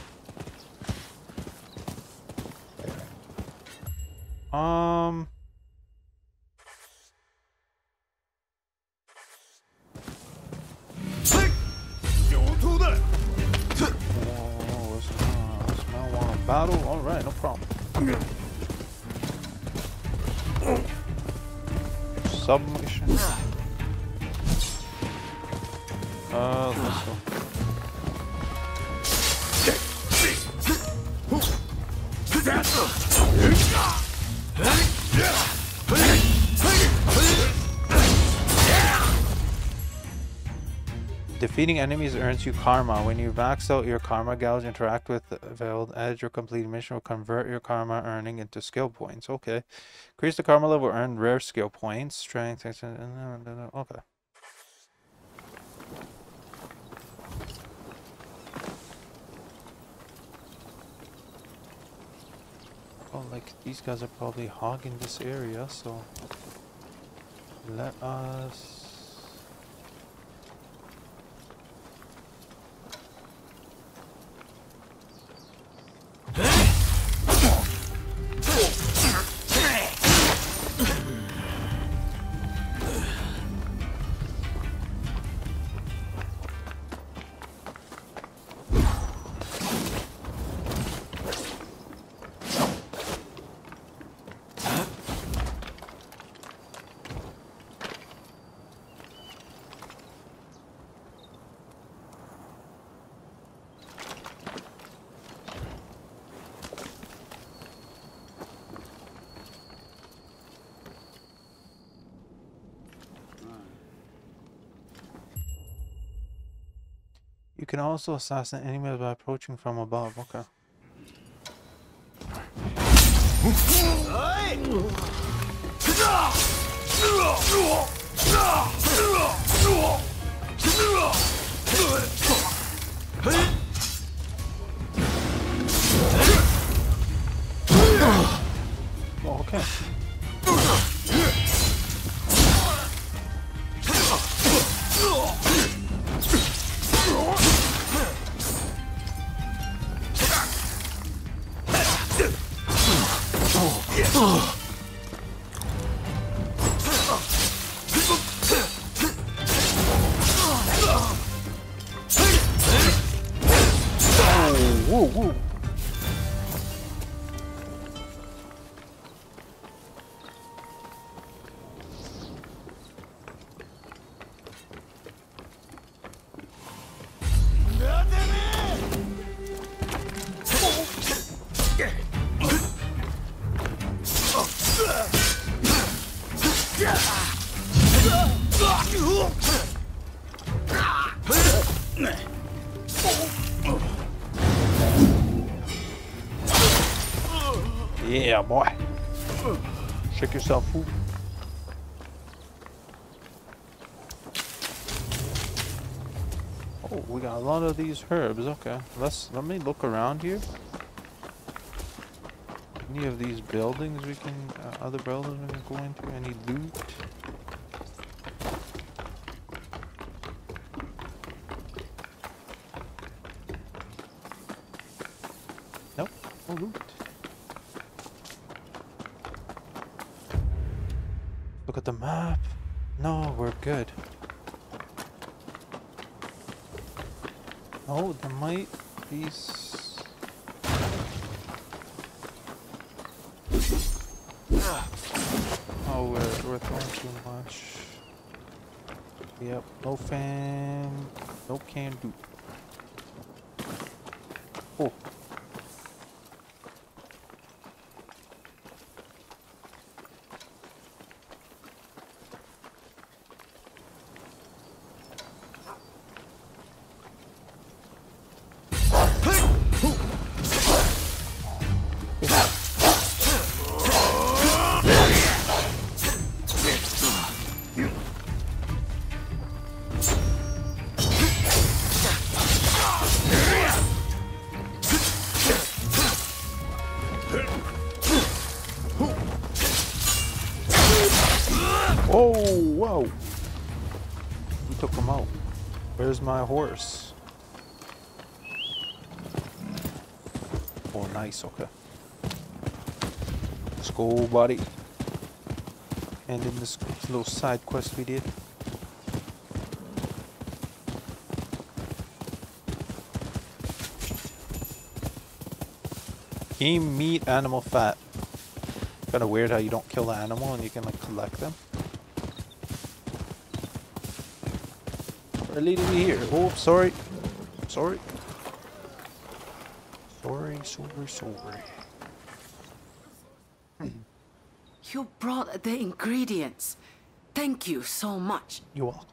Um. Submission. Uh, let's go. Defeating enemies earns you karma. When you max out your karma gouge, interact with Veiled Edge or complete mission will convert your karma earning into skill points. Okay. Increase the karma level, earn rare skill points. Strength. Okay. probably, like, these guys are probably hogging this area, so let us You can also assassinate enemies by approaching from above. Okay. Oh, okay. Yeah, boy. Shake yourself, fool. Oh, we got a lot of these herbs. Okay, let's let me look around here. Any of these buildings we can, uh, other buildings we can go into? Any loot? Nope, no loot. Look at the map. No, we're good. Oh, there might be. Oh, we're, we're throwing too much. Yep, no fam, no can do. Oh. My horse. Oh, nice. Okay. Let's go, buddy. And in this little side quest we did. Game, meat, animal, fat. Kind of weird how you don't kill the animal and you can like collect them. They're leading me here. Oh, sorry. Sorry. Sorry, sorry, sorry. You brought the ingredients. Thank you so much. You're welcome.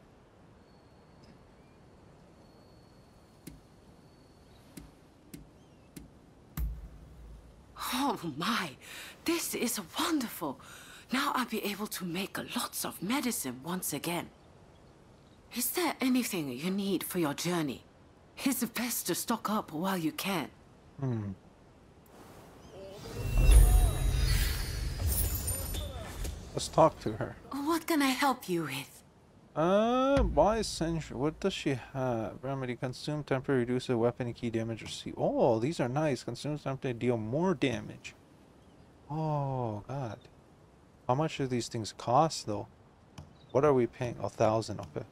Oh my, this is wonderful. Now I'll be able to make lots of medicine once again. Is there anything you need for your journey? It's best to stock up while you can. Hmm. Let's talk to her. What can I help you with? Uh, why essential? What does she have? Remedy. Consume temporary, reduce the weapon and key damage received. Oh, these are nice. Consume temporary, deal more damage. Oh, God. How much do these things cost, though? What are we paying? A thousand, okay.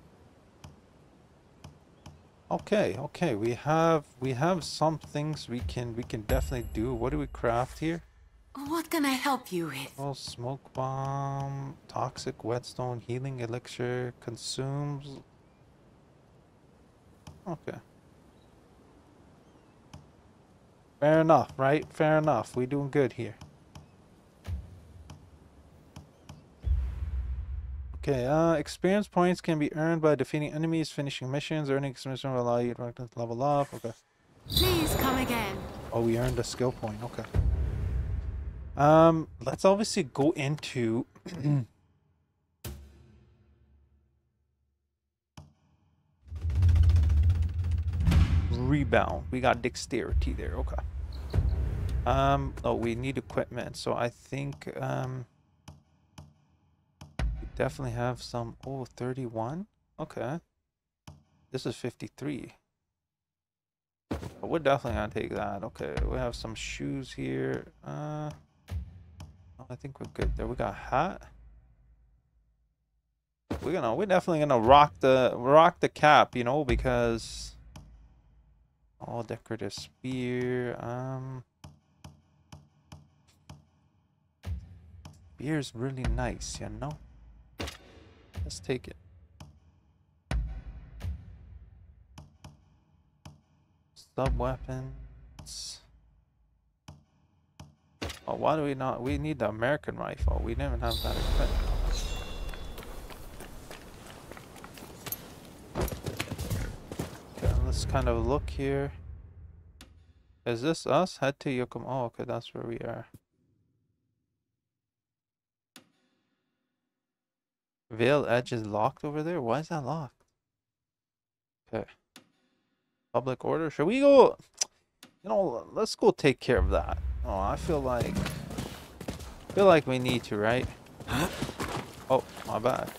Okay, okay, we have we have some things we can we can definitely do. What do we craft here? What can I help you with? Oh, smoke bomb, toxic whetstone, healing elixir, consumes. Okay. Fair enough, right? Fair enough. We're doing good here. Okay, uh, experience points can be earned by defeating enemies, finishing missions. Earning experience will allow you to level up. Okay. Please come again. Oh, we earned a skill point. Okay. Um, let's obviously go into... Rebound. We got dexterity there. Okay. Um, oh, we need equipment. So I think, um... definitely have some. Oh, thirty-one. Okay, this is fifty-three, but we're definitely gonna take that. Okay, we have some shoes here. uh I think we're good there. We got a hat. We're gonna we're definitely gonna rock the rock the cap, you know, because all decorative spear. um Spear is really nice, you know. Let's take it. Sub weapons. Oh, why do we not? We need the American rifle. We didn't even have that equipment. Okay, let's kind of look here. Is this us? Head to Yokohama. Oh, okay, that's where we are. Veiled Edge is locked over there? Why is that locked? Okay. Public order? Should we go? You know, let's go take care of that. Oh, I feel like... I feel like we need to, right? Oh, my bad.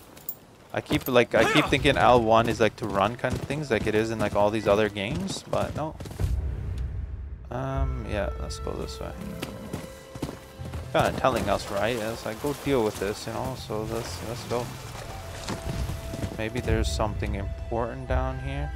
I keep, like, I keep thinking L one is, like, to run kind of things. Like, it is in, like, all these other games. But, no. Um, yeah. Let's go this way. Kind of telling us, right? It's like, go deal with this, you know. So let's let's go. Maybe there's something important down here.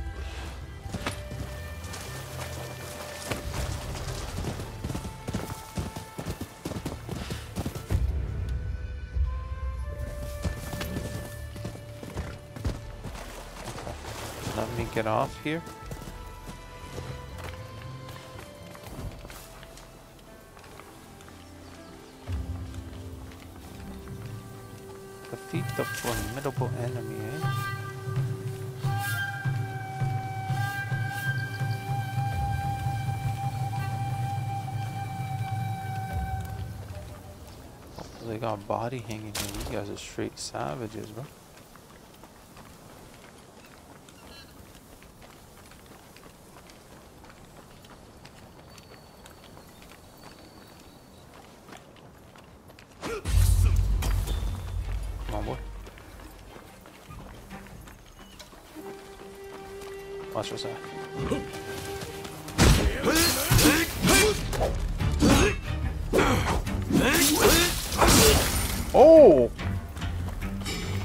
Okay. Let me get off here. The formidable enemy, eh? Oh, they got a body hanging here. You guys are straight savages, bro. What's that? Oh!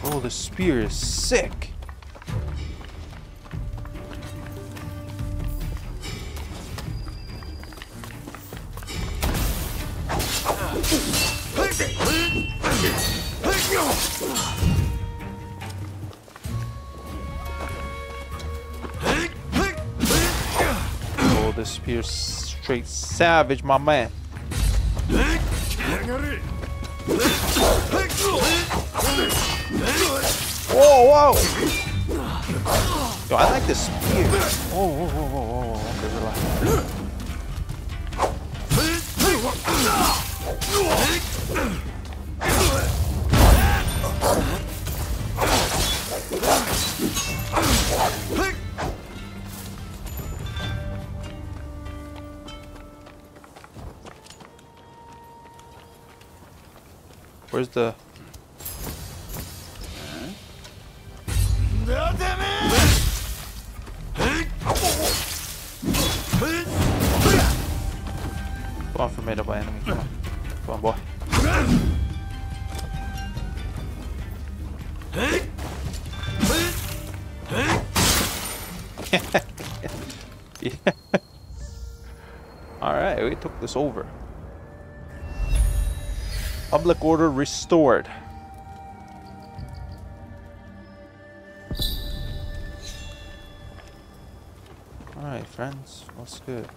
Oh, the spear is sick. You're straight savage, my man. Whoa, whoa. Yo, I like this spear. Whoa, whoa, whoa, whoa, whoa. Okay, relax. Where's the Go on for me, double enemy. Come on. Come on, boy. Yeah. Alright, we took this over. Public order restored. Alright, friends, what's good?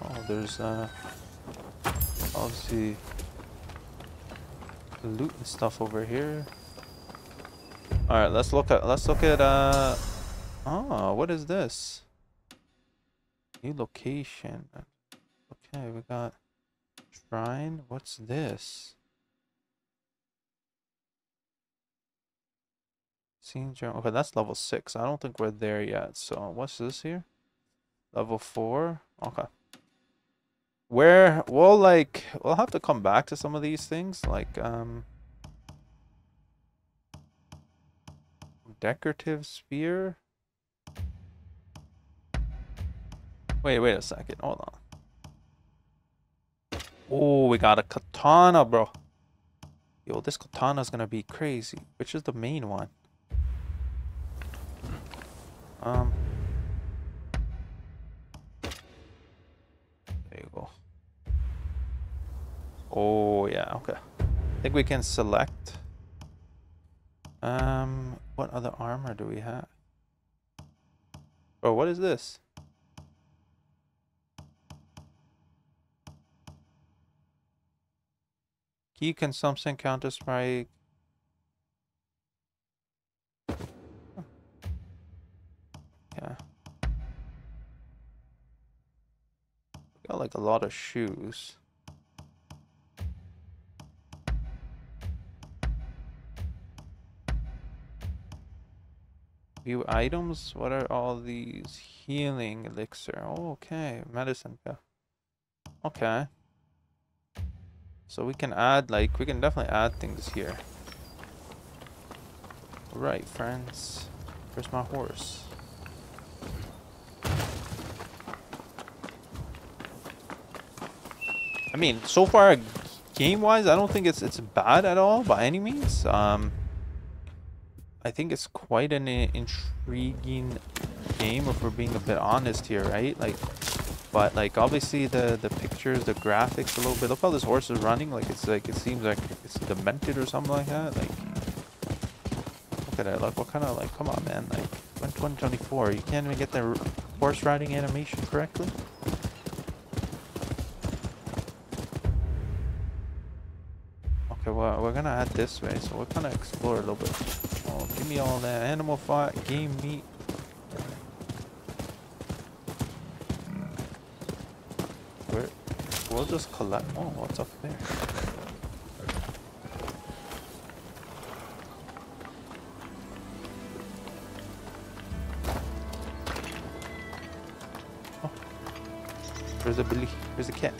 Oh, there's uh, obviously loot and stuff over here. Alright, let's look at let's look at uh oh, what is this? New location. Okay, we got shrine. What's this? Scene journal. Okay, that's level six. I don't think we're there yet. So what's this here? Level four. Okay. Where we'll like we'll have to come back to some of these things, like um decorative spear. Wait, wait a second. Hold on. Oh, we got a katana, bro. Yo, this katana is gonna be crazy. Which is the main one? Um. There you go. Oh yeah. Okay. I think we can select. Um. What other armor do we have? Bro, what is this? Key consumption, counter strike. Yeah. Got like a lot of shoes. View items. What are all these? Healing elixir. Oh, okay, medicine. Yeah. Okay. So we can add, like, we can definitely add things here. Right, friends. Where's my horse? I mean, so far, game-wise, I don't think it's it's bad at all by any means. Um, I think it's quite an uh, intriguing game, if we're being a bit honest here, right? Like. But like obviously the the pictures, the graphics, a little bit. Look how this horse is running. Like it's like it seems like it's demented or something like that. Like look at it. Like what kind of like? Come on, man. Like twenty twenty-four. You can't even get the horse riding animation correctly. Okay, well we're gonna add this way, so we're gonna explore a little bit. Oh, give me all that animal fight, game meat. We'll just collect. Oh, what's up there? Oh, where's the Billy? Where's the cat?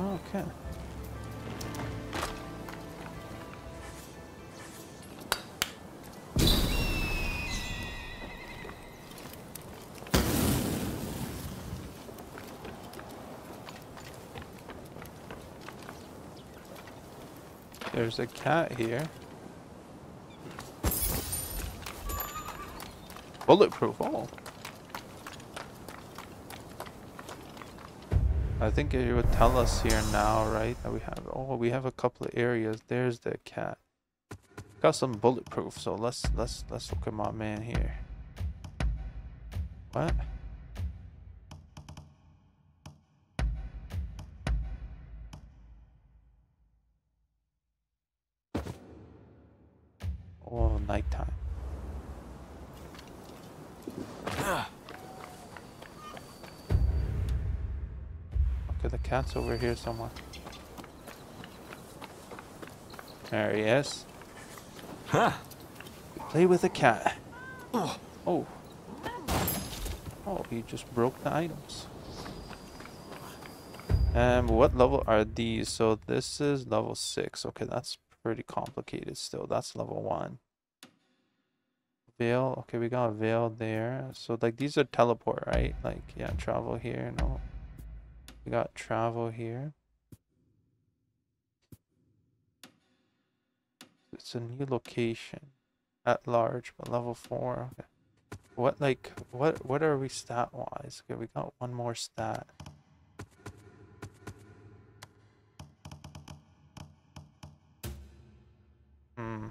Okay. There's a cat here. Bulletproof. Oh. I think it would tell us here now, right? That we have. Oh, we have a couple of areas. There's the cat. Got some bulletproof. So let's let's let's look at my man here. What? Nighttime. Okay, the cat's over here somewhere. There he is. Huh? Play with the cat. Oh. Oh, he just broke the items. Um, what level are these? So this is level six. Okay, that's pretty complicated still. That's level one. Veil. Okay, we got a veil there. So like these are teleport, right? Like, yeah, travel here. No, we got travel here. It's a new location at large, but level four. Okay. What like what what are we stat wise? Okay, we got one more stat. Hmm.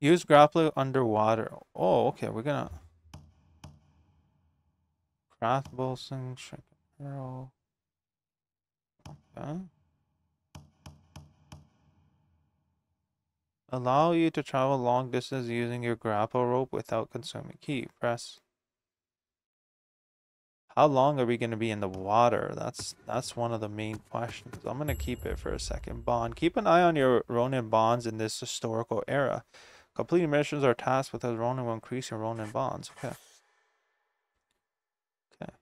Use grappling underwater. Oh, okay, we're gonna craft bolson shrink arrow. Okay. Allow you to travel long distance using your grapple rope without consuming key. Press. How long are we going to be in the water? That's that's one of the main questions. I'm going to keep it for a second. Bond. Keep an eye on your Ronin bonds in this historical era. Completing missions or tasks with a Ronin will increase your Ronin bonds. Okay. Okay.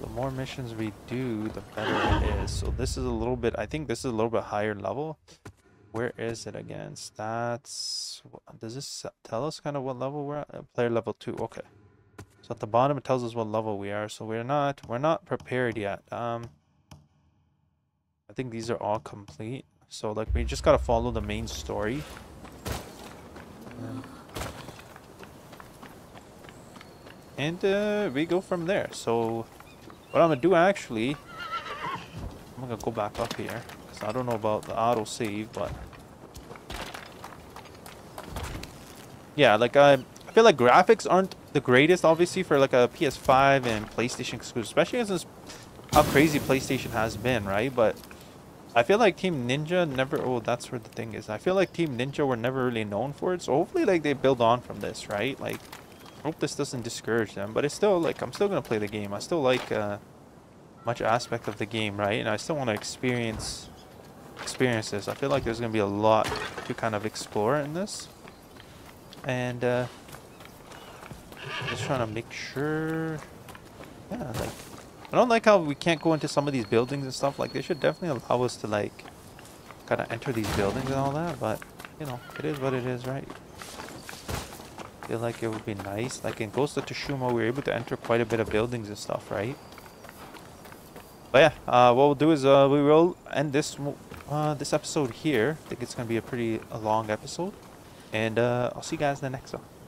The more missions we do, the better it is. So this is a little bit, I think this is a little bit higher level. Where is it again? Stats. Does this tell us kind of what level we're at? Player level two. Okay. So at the bottom it tells us what level we are. So we're not we're not prepared yet. Um. I think these are all complete. So like we just gotta follow the main story. And uh, we go from there. So what I'm gonna do actually, I'm gonna go back up here. I don't know about the auto save, but yeah, like I, I feel like graphics aren't the greatest, obviously, for like a P S five and PlayStation exclusive, especially since how crazy PlayStation has been, right? But I feel like Team Ninja never. Oh, that's where the thing is. I feel like Team Ninja were never really known for it, so hopefully, like they build on from this, right? Like, I hope this doesn't discourage them. But it's still like I'm still gonna play the game. I still like uh, much aspect of the game, right? And I still want to experience. Experiences. I feel like there's gonna be a lot to kind of explore in this, and uh, just trying to make sure. Yeah, like I don't like how we can't go into some of these buildings and stuff. Like they should definitely allow us to like kind of enter these buildings and all that. But you know, it is what it is, right? I feel like it would be nice. Like in Ghost of Tsushima, we were able to enter quite a bit of buildings and stuff, right? But yeah, uh, what we'll do is uh, we will end this uh, this episode here. I think it's going to be a pretty a long episode. And uh, I'll see you guys in the next one.